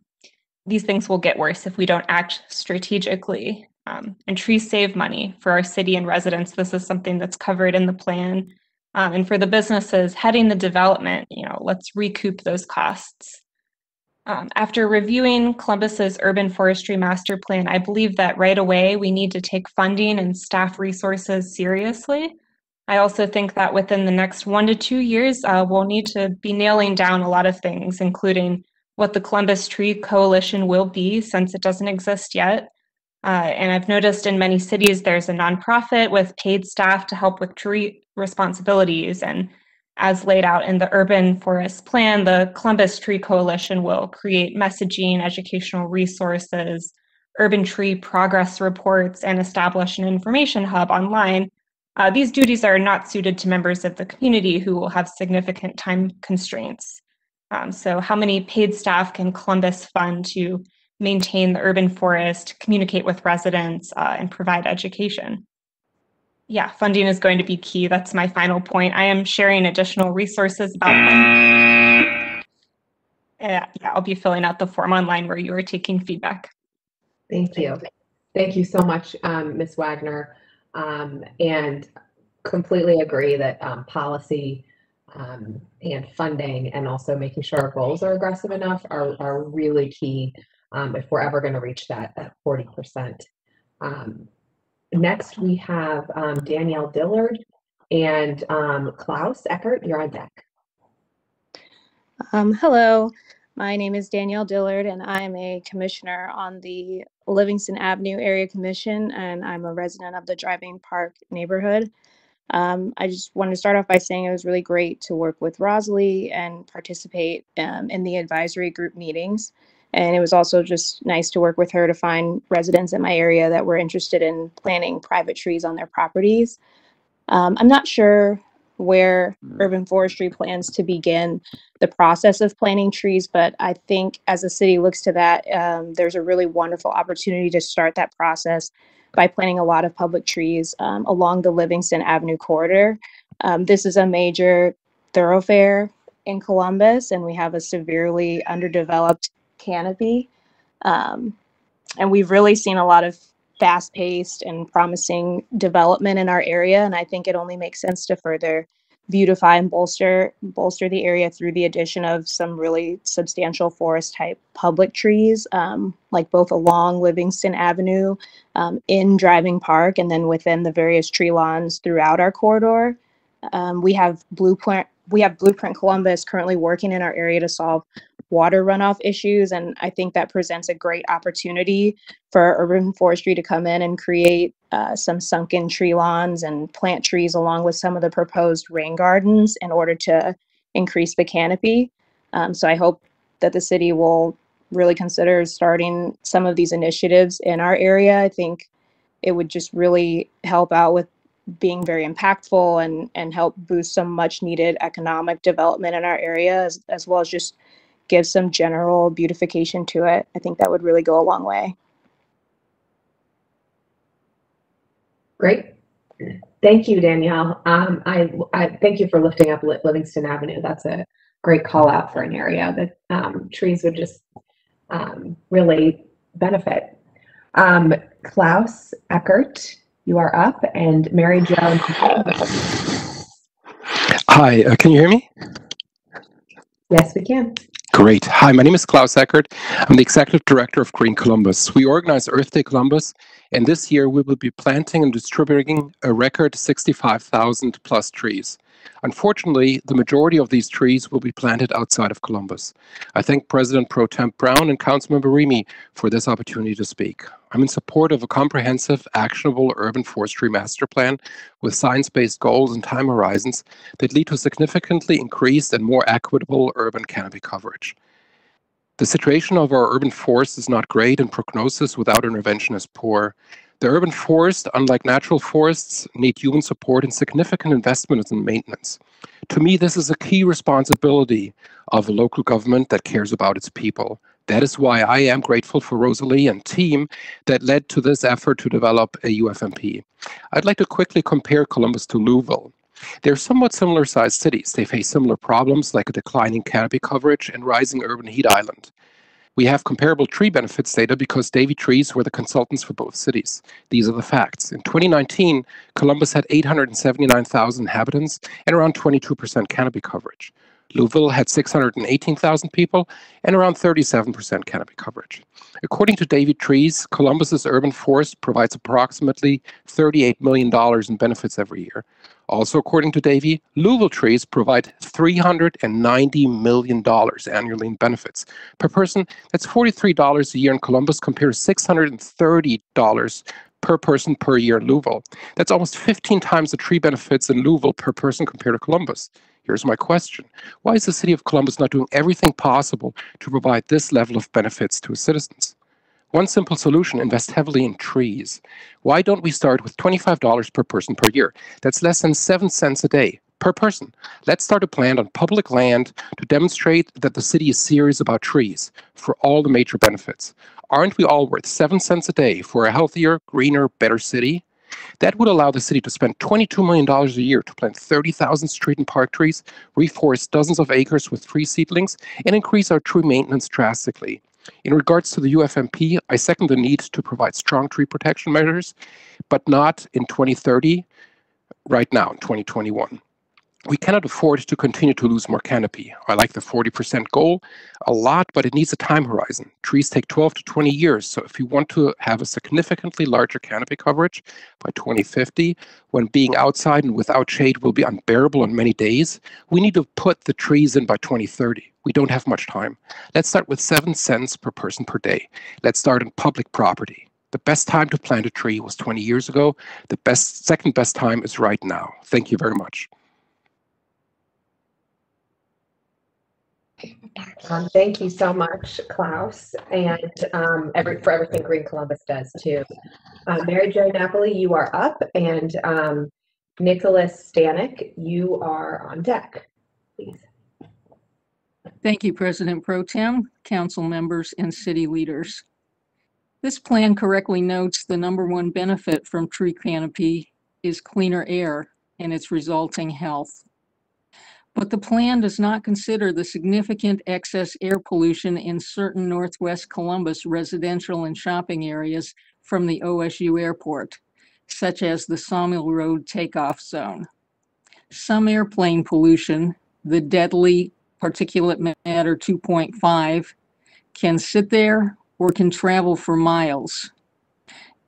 these things will get worse if we don't act strategically. Um, and trees save money for our city and residents. This is something that's covered in the plan. Um, and for the businesses heading the development, you know, let's recoup those costs. Um, after reviewing Columbus's Urban Forestry Master Plan, I believe that right away we need to take funding and staff resources seriously. I also think that within the next one to two years, uh, we'll need to be nailing down a lot of things, including what the Columbus Tree Coalition will be, since it doesn't exist yet. Uh, and I've noticed in many cities, there's a nonprofit with paid staff to help with tree responsibilities. And as laid out in the Urban Forest Plan, the Columbus Tree Coalition will create messaging, educational resources, urban tree progress reports, and establish an information hub online. Uh, these duties are not suited to members of the community who will have significant time constraints. Um, so how many paid staff can Columbus fund to maintain the urban forest, communicate with residents, uh, and provide education? Yeah, funding is going to be key. That's my final point. I am sharing additional resources about funding. Yeah, I'll be filling out the form online where you are taking feedback. Thank you. Thank you so much, um, Miz Wagner. Um, and completely agree that um, policy um, and funding, and also making sure our goals are aggressive enough, are, are really key um, if we're ever going to reach that, that forty percent. Um, next, we have um, Danielle Dillard and um, Klaus Eckert. You're on deck. Um, hello, my name is Danielle Dillard, and I'm a commissioner on the Livingston Avenue Area Commission, and I'm a resident of the Driving Park neighborhood. Um, I just wanted to start off by saying it was really great to work with Rosalie and participate um, in the advisory group meetings. And it was also just nice to work with her to find residents in my area that were interested in planting private trees on their properties. Um, I'm not sure where urban forestry plans to begin the process of planting trees, but I think as the city looks to that, um, there's a really wonderful opportunity to start that process by planting a lot of public trees um, along the Livingston Avenue corridor. Um, this is a major thoroughfare in Columbus, and we have a severely underdeveloped canopy. Um, and we've really seen a lot of fast-paced and promising development in our area, and I think it only makes sense to further beautify and bolster bolster the area through the addition of some really substantial forest-type public trees, um, like both along Livingston Avenue, um, in Driving Park, and then within the various tree lawns throughout our corridor. Um, we have blueprint. We have Blueprint Columbus currently working in our area to solve water runoff issues, and I think that presents a great opportunity for urban forestry to come in and create uh, some sunken tree lawns and plant trees along with some of the proposed rain gardens in order to increase the canopy. Um, so I hope that the city will really consider starting some of these initiatives in our area. I think it would just really help out with being very impactful and and help boost some much needed economic development in our area, as, as well as just give some general beautification to it. I think that would really go a long way. Great. Thank you, Danielle. Um, I, I thank you for lifting up Livingston Avenue. That's a great call out for an area that um, trees would just um, really benefit. Um, Klaus Eckert, you are up, and Mary Jo. Hi, uh, can you hear me? Yes, we can. Great. Hi, my name is Klaus Eckert. I'm the Executive Director of Green Columbus. We organize Earth Day Columbus, and this year we will be planting and distributing a record sixty-five thousand plus trees. Unfortunately, the majority of these trees will be planted outside of Columbus. I thank President Pro Temp Brown and Councilmember Remy for this opportunity to speak. I'm in support of a comprehensive, actionable urban forestry master plan with science-based goals and time horizons that lead to significantly increased and more equitable urban canopy coverage. The situation of our urban forest is not great, and prognosis without intervention is poor. The urban forest, unlike natural forests, need human support and significant investment in maintenance. To me, this is a key responsibility of a local government that cares about its people. That is why I am grateful for Rosalie and team that led to this effort to develop a U F M P. I'd like to quickly compare Columbus to Louisville. They're somewhat similar sized cities. They face similar problems like a declining canopy coverage and rising urban heat island. We have comparable tree benefits data because Davey Trees were the consultants for both cities. These are the facts. In twenty nineteen, Columbus had eight hundred seventy-nine thousand inhabitants and around twenty-two percent canopy coverage. Louisville had six hundred eighteen thousand people and around thirty-seven percent canopy coverage. According to Davey Trees, Columbus's urban forest provides approximately thirty-eight million dollars in benefits every year. Also, according to Davey, Louisville trees provide three hundred ninety million dollars annually in benefits. Per person, that's forty-three dollars a year in Columbus compared to six hundred thirty dollars per person per year in Louisville. That's almost fifteen times the tree benefits in Louisville per person compared to Columbus. Here's my question. Why is the city of Columbus not doing everything possible to provide this level of benefits to its citizens? One simple solution, invest heavily in trees. Why don't we start with twenty-five dollars per person per year? That's less than seven cents a day per person. Let's start a plan on public land to demonstrate that the city is serious about trees for all the major benefits. Aren't we all worth seven cents a day for a healthier, greener, better city? That would allow the city to spend twenty-two million dollars a year to plant thirty thousand street and park trees, reforest dozens of acres with tree seedlings, and increase our tree maintenance drastically. In regards to the U F M P, I second the need to provide strong tree protection measures, but not in twenty thirty, right now in twenty twenty-one. We cannot afford to continue to lose more canopy. I like the forty percent goal a lot, but it needs a time horizon. Trees take twelve to twenty years, so if you want to have a significantly larger canopy coverage by twenty fifty, when being outside and without shade will be unbearable on many days, we need to put the trees in by twenty thirty. We don't have much time. Let's start with seven cents per person per day. Let's start on public property. The best time to plant a tree was twenty years ago. The best, second best time is right now. Thank you very much. Um, thank you so much, Klaus, and um, every, for everything Green Columbus does too. Uh, Mary Jo Napoli, you are up, and um, Nicholas Stanek, you are on deck, please. Thank you, President Pro Tem, council members, and city leaders. This plan correctly notes the number one benefit from tree canopy is cleaner air and its resulting health. But the plan does not consider the significant excess air pollution in certain Northwest Columbus residential and shopping areas from the O S U airport, such as the Sawmill Road takeoff zone. Some airplane pollution, the deadly particulate matter two point five, can sit there or can travel for miles.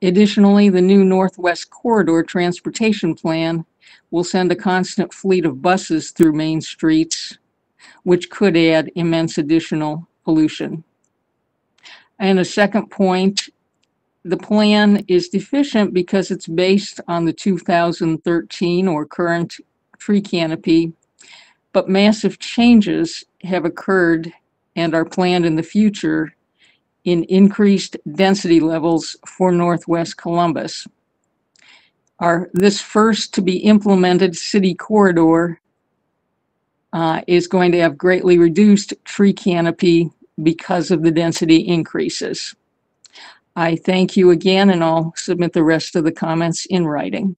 Additionally, the new Northwest Corridor Transportation Plan will send a constant fleet of buses through main streets, which could add immense additional pollution. And a second point, the plan is deficient because it's based on the two thousand thirteen or current tree canopy, but massive changes have occurred and are planned in the future in increased density levels for Northwest Columbus. Our, this first to be implemented city corridor uh, is going to have greatly reduced tree canopy because of the density increases. I thank you again, and I'll submit the rest of the comments in writing.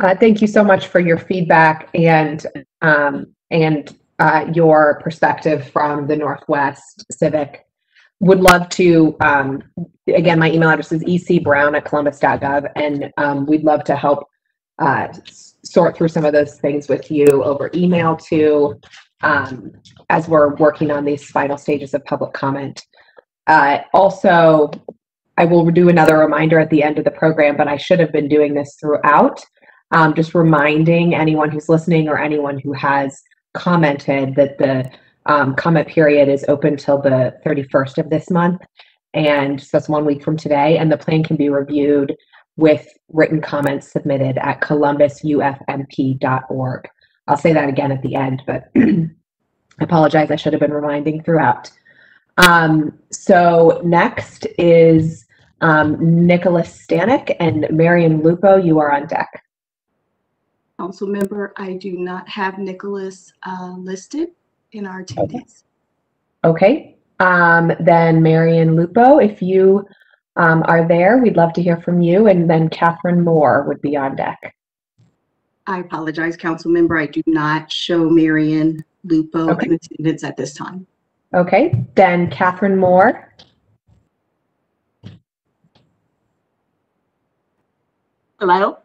Uh, thank you so much for your feedback and um, and uh, your perspective from the Northwest Civic. Would love to, um, again, my email address is e c brown at columbus dot gov, and um, we'd love to help uh, sort through some of those things with you over email too, um, as we're working on these final stages of public comment. Uh, also, I will do another reminder at the end of the program, but I should have been doing this throughout. um, just reminding anyone who's listening or anyone who has commented that the um, comment period is open till the thirty-first of this month. And so that's one week from today. And the plan can be reviewed with written comments submitted at columbus U F M P dot org. I'll say that again at the end, but I apologize. I should have been reminding throughout. Um, so next is um, Nicholas Stanek and Marian Lupo. You are on deck. Council member, I do not have Nicholas uh, listed in our attendance. Okay. Okay. Um, then Marian Lupo, if you um, are there, we'd love to hear from you. And then Catherine Moore would be on deck. I apologize, council member. I do not show Marian Lupo okay. in attendance at this time. Okay, then Catherine Moore. Hello.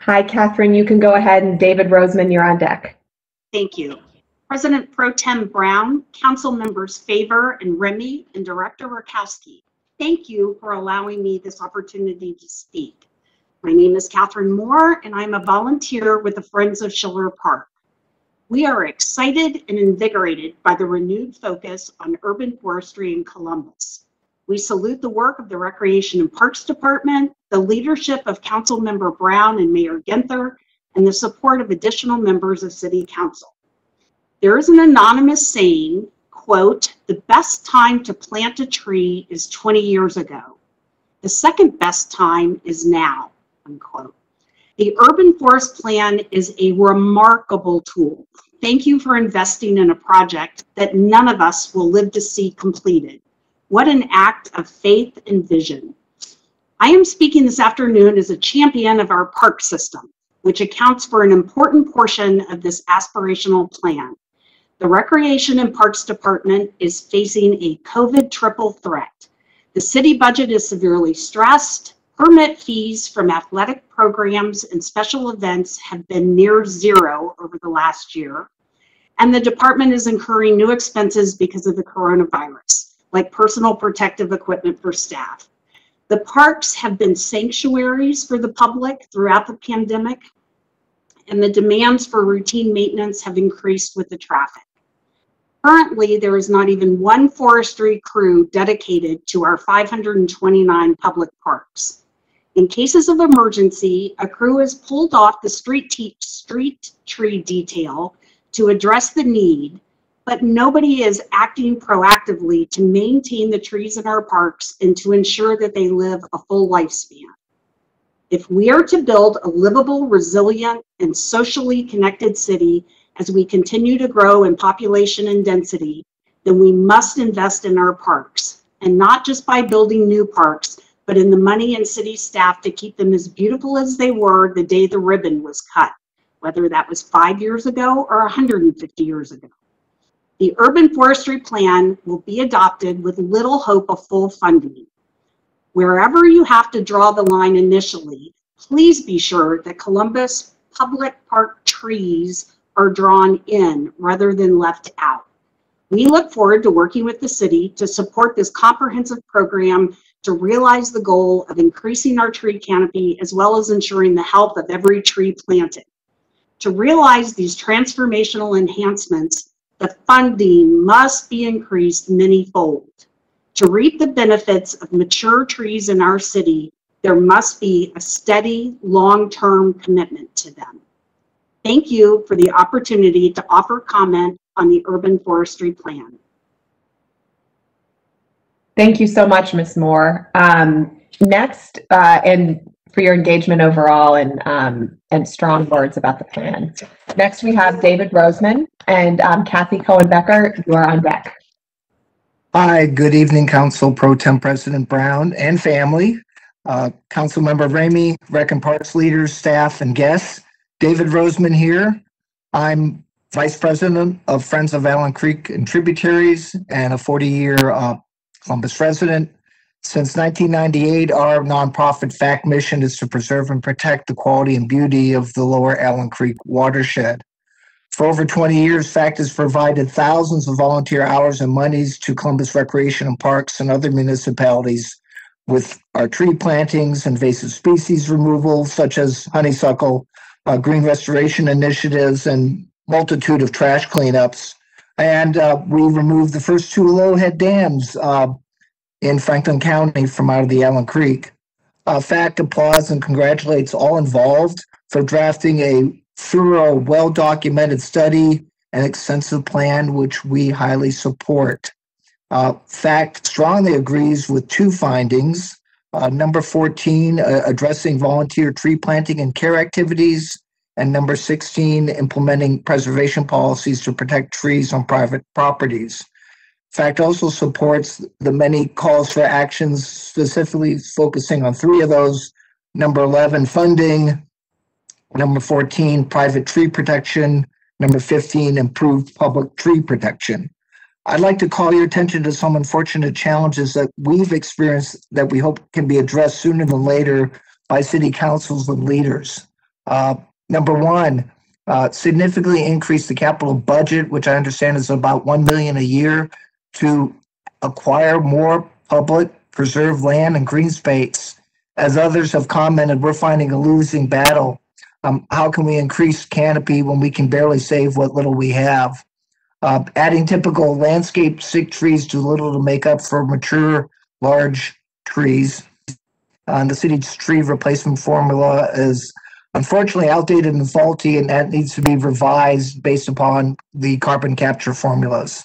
Hi, Catherine. You can go ahead, and David Roseman, you're on deck. Thank you. President Pro Tem Brown, Council Members Favor and Remy, and Director Rakowski, thank you for allowing me this opportunity to speak. My name is Catherine Moore, and I'm a volunteer with the Friends of Schiller Park. We are excited and invigorated by the renewed focus on urban forestry in Columbus. We salute the work of the Recreation and Parks Department, the leadership of Councilmember Brown and Mayor Ginther, and the support of additional members of City Council. There is an anonymous saying, quote, "The best time to plant a tree is twenty years ago. The second best time is now," unquote. The Urban Forest Plan is a remarkable tool. Thank you for investing in a project that none of us will live to see completed. What an act of faith and vision. I am speaking this afternoon as a champion of our park system, which accounts for an important portion of this aspirational plan. The Recreation and Parks Department is facing a COVID triple threat. The city budget is severely stressed. Permit fees from athletic programs and special events have been near zero over the last year, and the department is incurring new expenses because of the coronavirus, like personal protective equipment for staff. The parks have been sanctuaries for the public throughout the pandemic, and the demands for routine maintenance have increased with the traffic. Currently, there is not even one forestry crew dedicated to our five hundred twenty-nine public parks. In cases of emergency, a crew is pulled off the street, street tree detail to address the need, but nobody is acting proactively to maintain the trees in our parks and to ensure that they live a full lifespan. If we are to build a livable, resilient, and socially connected city as we continue to grow in population and density, then we must invest in our parks, and not just by building new parks, but in the money and city staff to keep them as beautiful as they were the day the ribbon was cut, whether that was five years ago or one hundred fifty years ago. The Urban Forestry Plan will be adopted with little hope of full funding. Wherever you have to draw the line initially, please be sure that Columbus public park trees are drawn in rather than left out. We look forward to working with the city to support this comprehensive program to realize the goal of increasing our tree canopy, as well as ensuring the health of every tree planted. To realize these transformational enhancements, the funding must be increased many-fold. To reap the benefits of mature trees in our city, there must be a steady, long-term commitment to them. Thank you for the opportunity to offer comment on the Urban Forestry Plan. Thank you so much, Miz Moore. Um, next, uh, and for your engagement overall and, um, and strong words about the plan. Next, we have David Roseman and um, Kathy Cohen-Becker. You are on deck. Hi, good evening, Council Pro Tem President Brown and family, uh, Council Member Ramey, Rec and Parks leaders, staff, and guests. David Roseman here. I'm Vice President of Friends of Allen Creek and Tributaries and a forty-year uh, Columbus resident. Since nineteen ninety-eight, our nonprofit FACT mission is to preserve and protect the quality and beauty of the lower Allen Creek watershed. For over twenty years, FACT has provided thousands of volunteer hours and monies to Columbus Recreation and Parks and other municipalities with our tree plantings, invasive species removal, such as honeysuckle, uh, green restoration initiatives, and multitude of trash cleanups. And uh, we removed the first two low-head dams uh, in Franklin County from out of the Allen Creek. Uh, F A C applauds and congratulates all involved for drafting a thorough, well-documented study and extensive plan, which we highly support. Uh, F A C strongly agrees with two findings. Uh, number fourteen, uh, addressing volunteer tree planting and care activities, and number sixteen, implementing preservation policies to protect trees on private properties. F A C also supports the many calls for actions, specifically focusing on three of those: number eleven, funding; number fourteen, private tree protection; number fifteen, improved public tree protection. I'd like to call your attention to some unfortunate challenges that we've experienced that we hope can be addressed sooner than later by city councils and leaders. Uh, number one, uh, significantly increase the capital budget, which I understand is about one million dollars a year, to acquire more public preserved land and green space. As others have commented, we're finding a losing battle. Um, how can we increase canopy when we can barely save what little we have? Uh, adding typical landscape sick trees too little to make up for mature, large trees. Uh, the city's tree replacement formula is unfortunately outdated and faulty, and that needs to be revised based upon the carbon capture formulas.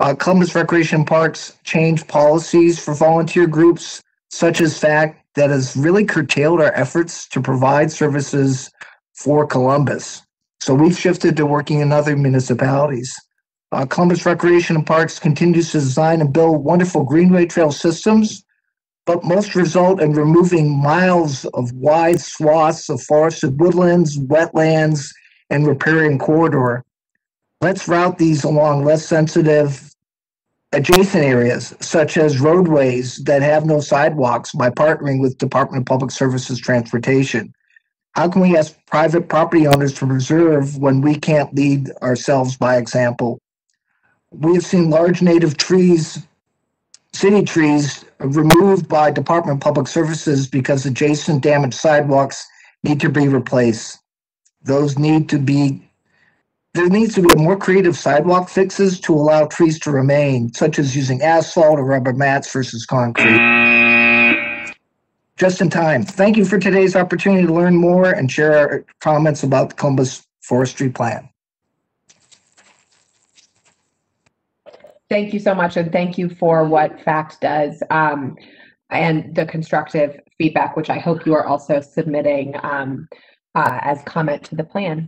Uh, Columbus Recreation Parks changed policies for volunteer groups, such as F A C, that has really curtailed our efforts to provide services for Columbus. So we've shifted to working in other municipalities. Uh, Columbus Recreation and Parks continues to design and build wonderful greenway trail systems, but most result in removing miles of wide swaths of forested woodlands, wetlands, and riparian corridor. Let's route these along less sensitive adjacent areas, such as roadways that have no sidewalks, by partnering with Department of Public Services Transportation. How can we ask private property owners to preserve when we can't lead ourselves by example? We have seen large native trees, city trees, removed by Department of Public Services because adjacent damaged sidewalks need to be replaced. Those need to be, there needs to be more creative sidewalk fixes to allow trees to remain, such as using asphalt or rubber mats versus concrete. Just in time. Thank you for today's opportunity to learn more and share our comments about the Columbus Forestry Plan. Thank you so much, and thank you for what F A C does um, and the constructive feedback, which I hope you are also submitting um, uh, as comment to the plan.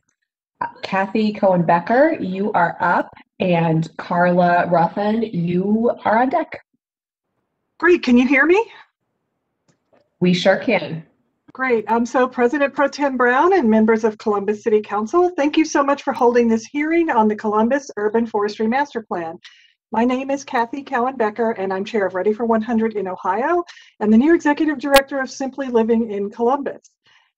Uh, Kathy Cohen-Becker, you are up, and Carla Ruffin, you are on deck. Great, can you hear me? We sure can. Great, um, so President Pro Tem Brown and members of Columbus City Council, thank you so much for holding this hearing on the Columbus Urban Forestry Master Plan. My name is Kathy Cowan-Becker, and I'm chair of Ready for one hundred in Ohio and the new executive director of Simply Living in Columbus.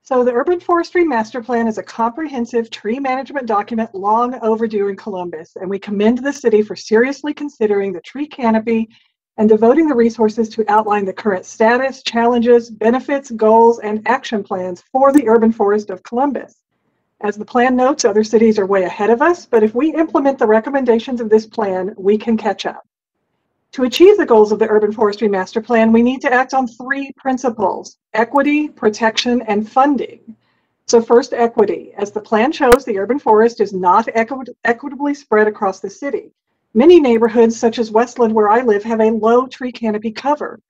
So the Urban Forestry Master Plan is a comprehensive tree management document long overdue in Columbus, and we commend the city for seriously considering the tree canopy and devoting the resources to outline the current status, challenges, benefits, goals, and action plans for the urban forest of Columbus. As the plan notes, other cities are way ahead of us, but if we implement the recommendations of this plan, we can catch up. To achieve the goals of the Urban Forestry Master Plan, we need to act on three principles: equity, protection, and funding. So first, equity. As the plan shows, the urban forest is not equi- equitably spread across the city. Many neighborhoods, such as Westland, where I live, have a low tree canopy cover.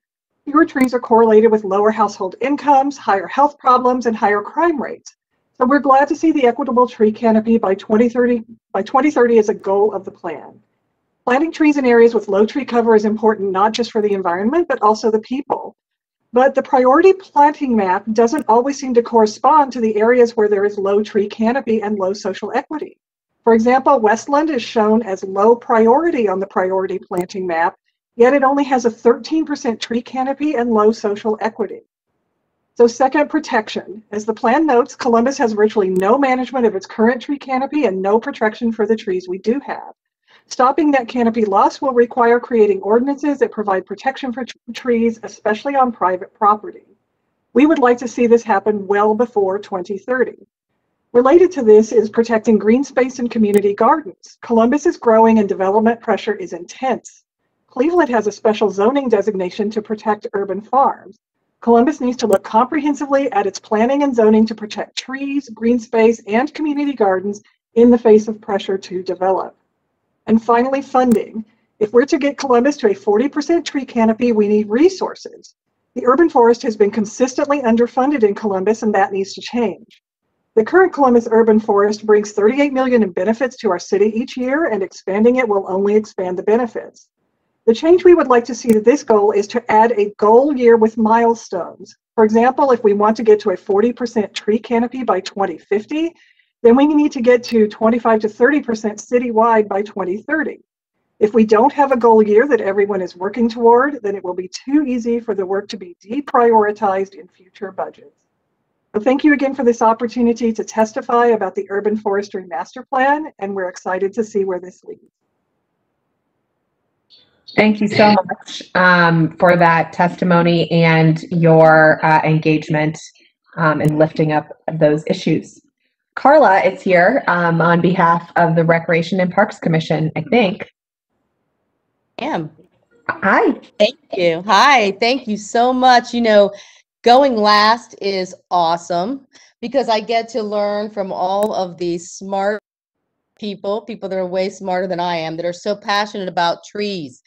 Fewer trees are correlated with lower household incomes, higher health problems, and higher crime rates. So we're glad to see the equitable tree canopy by twenty thirty, by twenty thirty as a goal of the plan. Planting trees in areas with low tree cover is important not just for the environment, but also the people. But the priority planting map doesn't always seem to correspond to the areas where there is low tree canopy and low social equity. For example, Westland is shown as low priority on the priority planting map, yet it only has a thirteen percent tree canopy and low social equity. So second, protection. As the plan notes, Columbus has virtually no management of its current tree canopy and no protection for the trees we do have. Stopping that canopy loss will require creating ordinances that provide protection for trees, especially on private property. We would like to see this happen well before twenty thirty. Related to this is protecting green space and community gardens. Columbus is growing and development pressure is intense. Cleveland has a special zoning designation to protect urban farms. Columbus needs to look comprehensively at its planning and zoning to protect trees, green space, and community gardens in the face of pressure to develop. And finally, funding. If we're to get Columbus to a forty percent tree canopy, we need resources. The urban forest has been consistently underfunded in Columbus, and that needs to change. The current Columbus urban forest brings thirty-eight million dollars in benefits to our city each year, and expanding it will only expand the benefits. The change we would like to see to this goal is to add a goal year with milestones. For example, if we want to get to a forty percent tree canopy by twenty fifty, then we need to get to twenty-five to thirty percent citywide by twenty thirty. If we don't have a goal year that everyone is working toward, then it will be too easy for the work to be deprioritized in future budgets. So thank you again for this opportunity to testify about the Urban Forestry Master Plan, and we're excited to see where this leads. Thank you so much um, for that testimony and your uh, engagement um, in lifting up those issues. Carla is here um, on behalf of the Recreation and Parks Commission, I think. I am. Hi. Thank you. Hi. Thank you so much. You know, going last is awesome because I get to learn from all of these smart people, people that are way smarter than I am, that are so passionate about trees.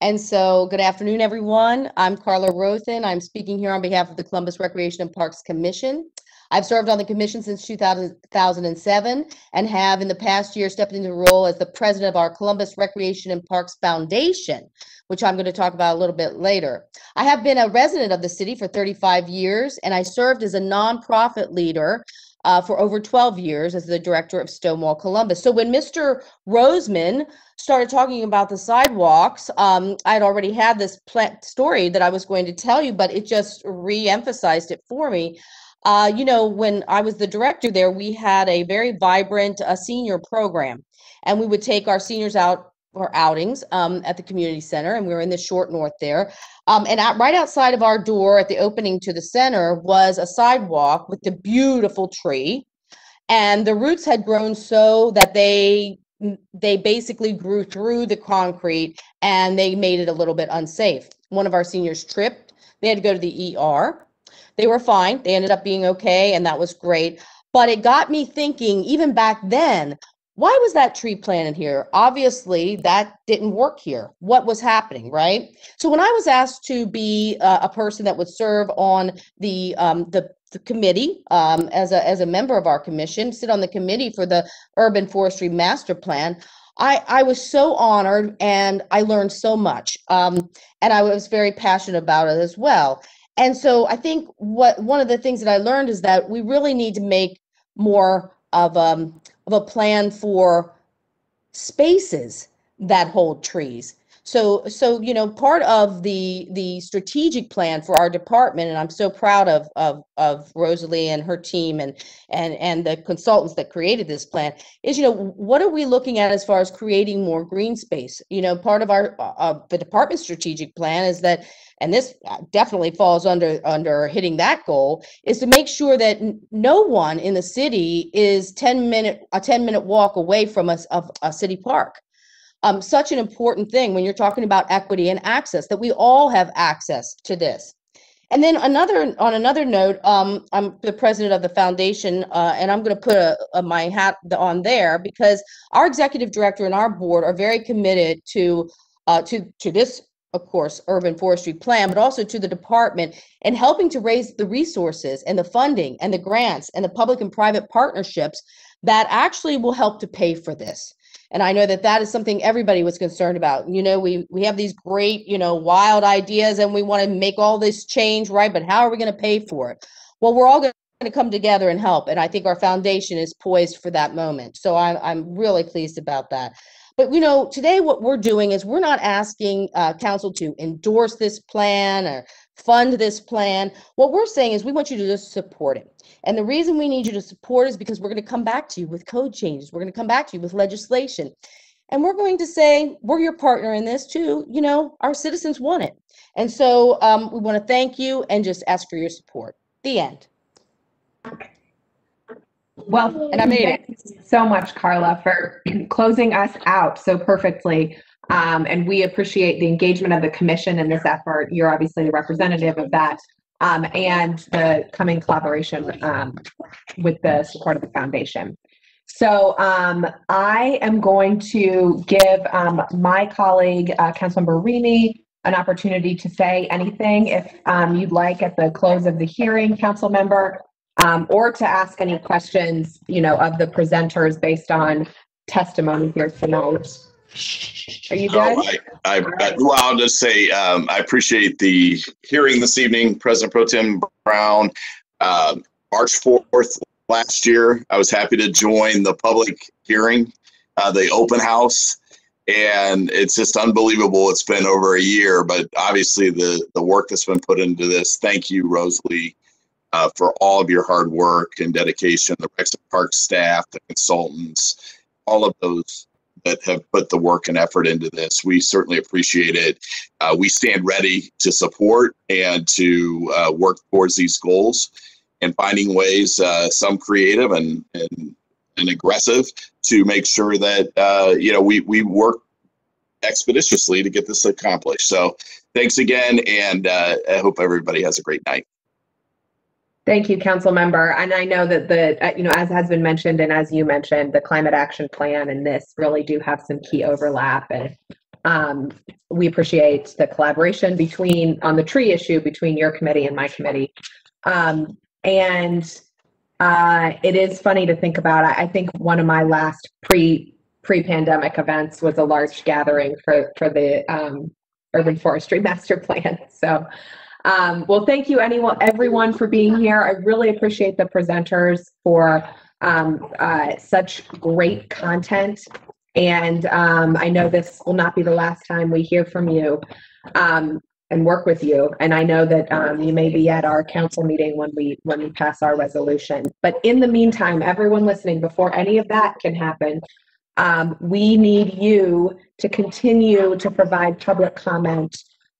And so good afternoon, everyone. I'm Carla Rothen. I'm speaking here on behalf of the Columbus Recreation and Parks Commission. I've served on the commission since two thousand seven and have in the past year stepped into the role as the president of our Columbus Recreation and Parks Foundation, which I'm going to talk about a little bit later. I have been a resident of the city for thirty-five years, and I served as a nonprofit leader uh, for over twelve years as the director of Stonewall Columbus. So when Mister Roseman started talking about the sidewalks, um, I'd already had this plant story that I was going to tell you, but it just re-emphasized it for me. Uh, you know, when I was the director there, we had a very vibrant uh, senior program, and we would take our seniors out for outings um, at the community center, and we were in the short north there. Um, and out, right outside of our door at the opening to the center was a sidewalk with the beautiful tree, and the roots had grown so that they they basically grew through the concrete, and they made it a little bit unsafe. One of our seniors tripped. They had to go to the E R. They were fine. They ended up being okay, and that was great. But it got me thinking, even back then, why was that tree planted here? Obviously, that didn't work here. What was happening, right? So when I was asked to be uh, a person that would serve on the um, the, the committee um, as a as a member of our commission, sit on the committee for the Urban Forestry Master Plan, I, I was so honored, and I learned so much, um, and I was very passionate about it as well. And so I think what one of the things that I learned is that we really need to make more of, um, of a plan for spaces that hold trees. So, so you know, part of the the strategic plan for our department, and I'm so proud of of, of Rosalie and her team and and and the consultants that created this plan, is, you know, what are we looking at as far as creating more green space? You know, part of our uh, the department's strategic plan is that, and this definitely falls under under hitting that goal, is to make sure that no one in the city is ten minute a ten minute walk away from a, a, a city park. Um, such an important thing when you're talking about equity and access, that we all have access to this. And then another, on another note, um, I'm the president of the foundation, uh, and I'm going to put a, a, my hat on there because our executive director and our board are very committed to uh, to to this, of course, urban forestry plan, but also to the department and helping to raise the resources and the funding and the grants and the public and private partnerships that actually will help to pay for this. And I know that that is something everybody was concerned about. You know, we we have these great, you know, wild ideas, and we want to make all this change, right? But how are we going to pay for it? Well, we're all going to come together and help. And I think our foundation is poised for that moment. So I'm, I'm really pleased about that. But, you know, today what we're doing is we're not asking uh, council to endorse this plan or fund this plan. What we're saying is we want you to just support it. And the reason we need you to support is because we're going to come back to you with code changes. We're going to come back to you with legislation. And we're going to say, we're your partner in this too. You know, our citizens want it. And so um, we want to thank you and just ask for your support. The end. Well, and I made it. Thank you so much, Carla, for closing us out so perfectly. Um, and we appreciate the engagement of the commission in this effort. You're obviously the representative of that, um, and the coming collaboration um, with the support of the foundation. So um, I am going to give um, my colleague, uh, Councilmember Remy, an opportunity to say anything if um, you'd like at the close of the hearing, Council Member, um, or to ask any questions, you know, of the presenters based on testimony here tonight. Are you good? Oh, I, I, I, well, I'll just say um, I appreciate the hearing this evening, President Pro Tem Brown. Uh, March fourth last year, I was happy to join the public hearing, uh, the open house. And it's just unbelievable. It's been over a year, but obviously the, the work that's been put into this. Thank you, Rosalie, uh, for all of your hard work and dedication, the Rex Park staff, the consultants, all of those that have put the work and effort into this. We certainly appreciate it. Uh, we stand ready to support and to uh, work towards these goals and finding ways, uh, some creative and, and and aggressive, to make sure that uh, you know, we, we work expeditiously to get this accomplished. So thanks again, and uh, I hope everybody has a great night. Thank you, Council Member. And I know that the, uh, you know, as has been mentioned and as you mentioned, the Climate Action Plan and this really do have some key overlap, and um, we appreciate the collaboration between, on the tree issue, between your committee and my committee. Um, and Uh, it is funny to think about. I, I think one of my last pre pre-pandemic events was a large gathering for, for the um, Urban Forestry Master Plan. So, um, well, thank you anyone, everyone for being here. I really appreciate the presenters for um, uh, such great content. And um, I know this will not be the last time we hear from you um, and work with you. And I know that um, you may be at our council meeting when we when we pass our resolution. But in the meantime, everyone listening, before any of that can happen, um, we need you to continue to provide public comment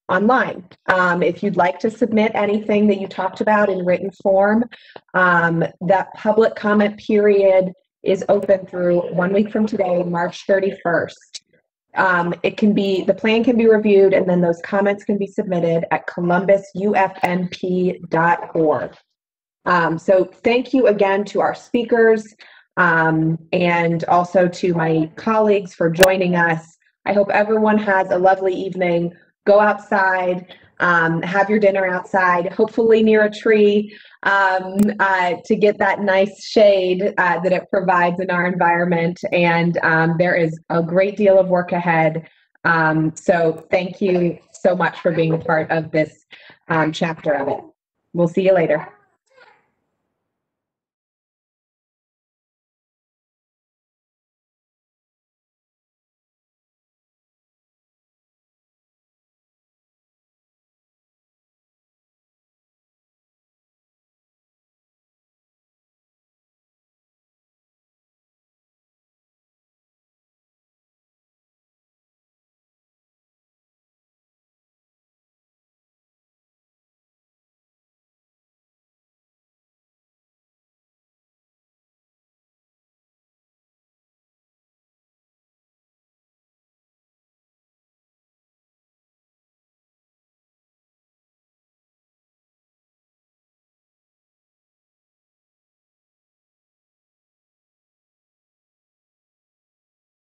online. Um, if you'd like to submit anything that you talked about in written form, um, that public comment period is open through one week from today, March thirty-first. Um, it can be, the plan can be reviewed, and then those comments can be submitted at columbus U F M P dot org. Um, so thank you again to our speakers, um, and also to my colleagues for joining us. I hope everyone has a lovely evening. Go outside, um, have your dinner outside, hopefully near a tree, um, uh, to get that nice shade uh, that it provides in our environment. And um, there is a great deal of work ahead. Um, so thank you so much for being a part of this um, chapter of it. We'll see you later.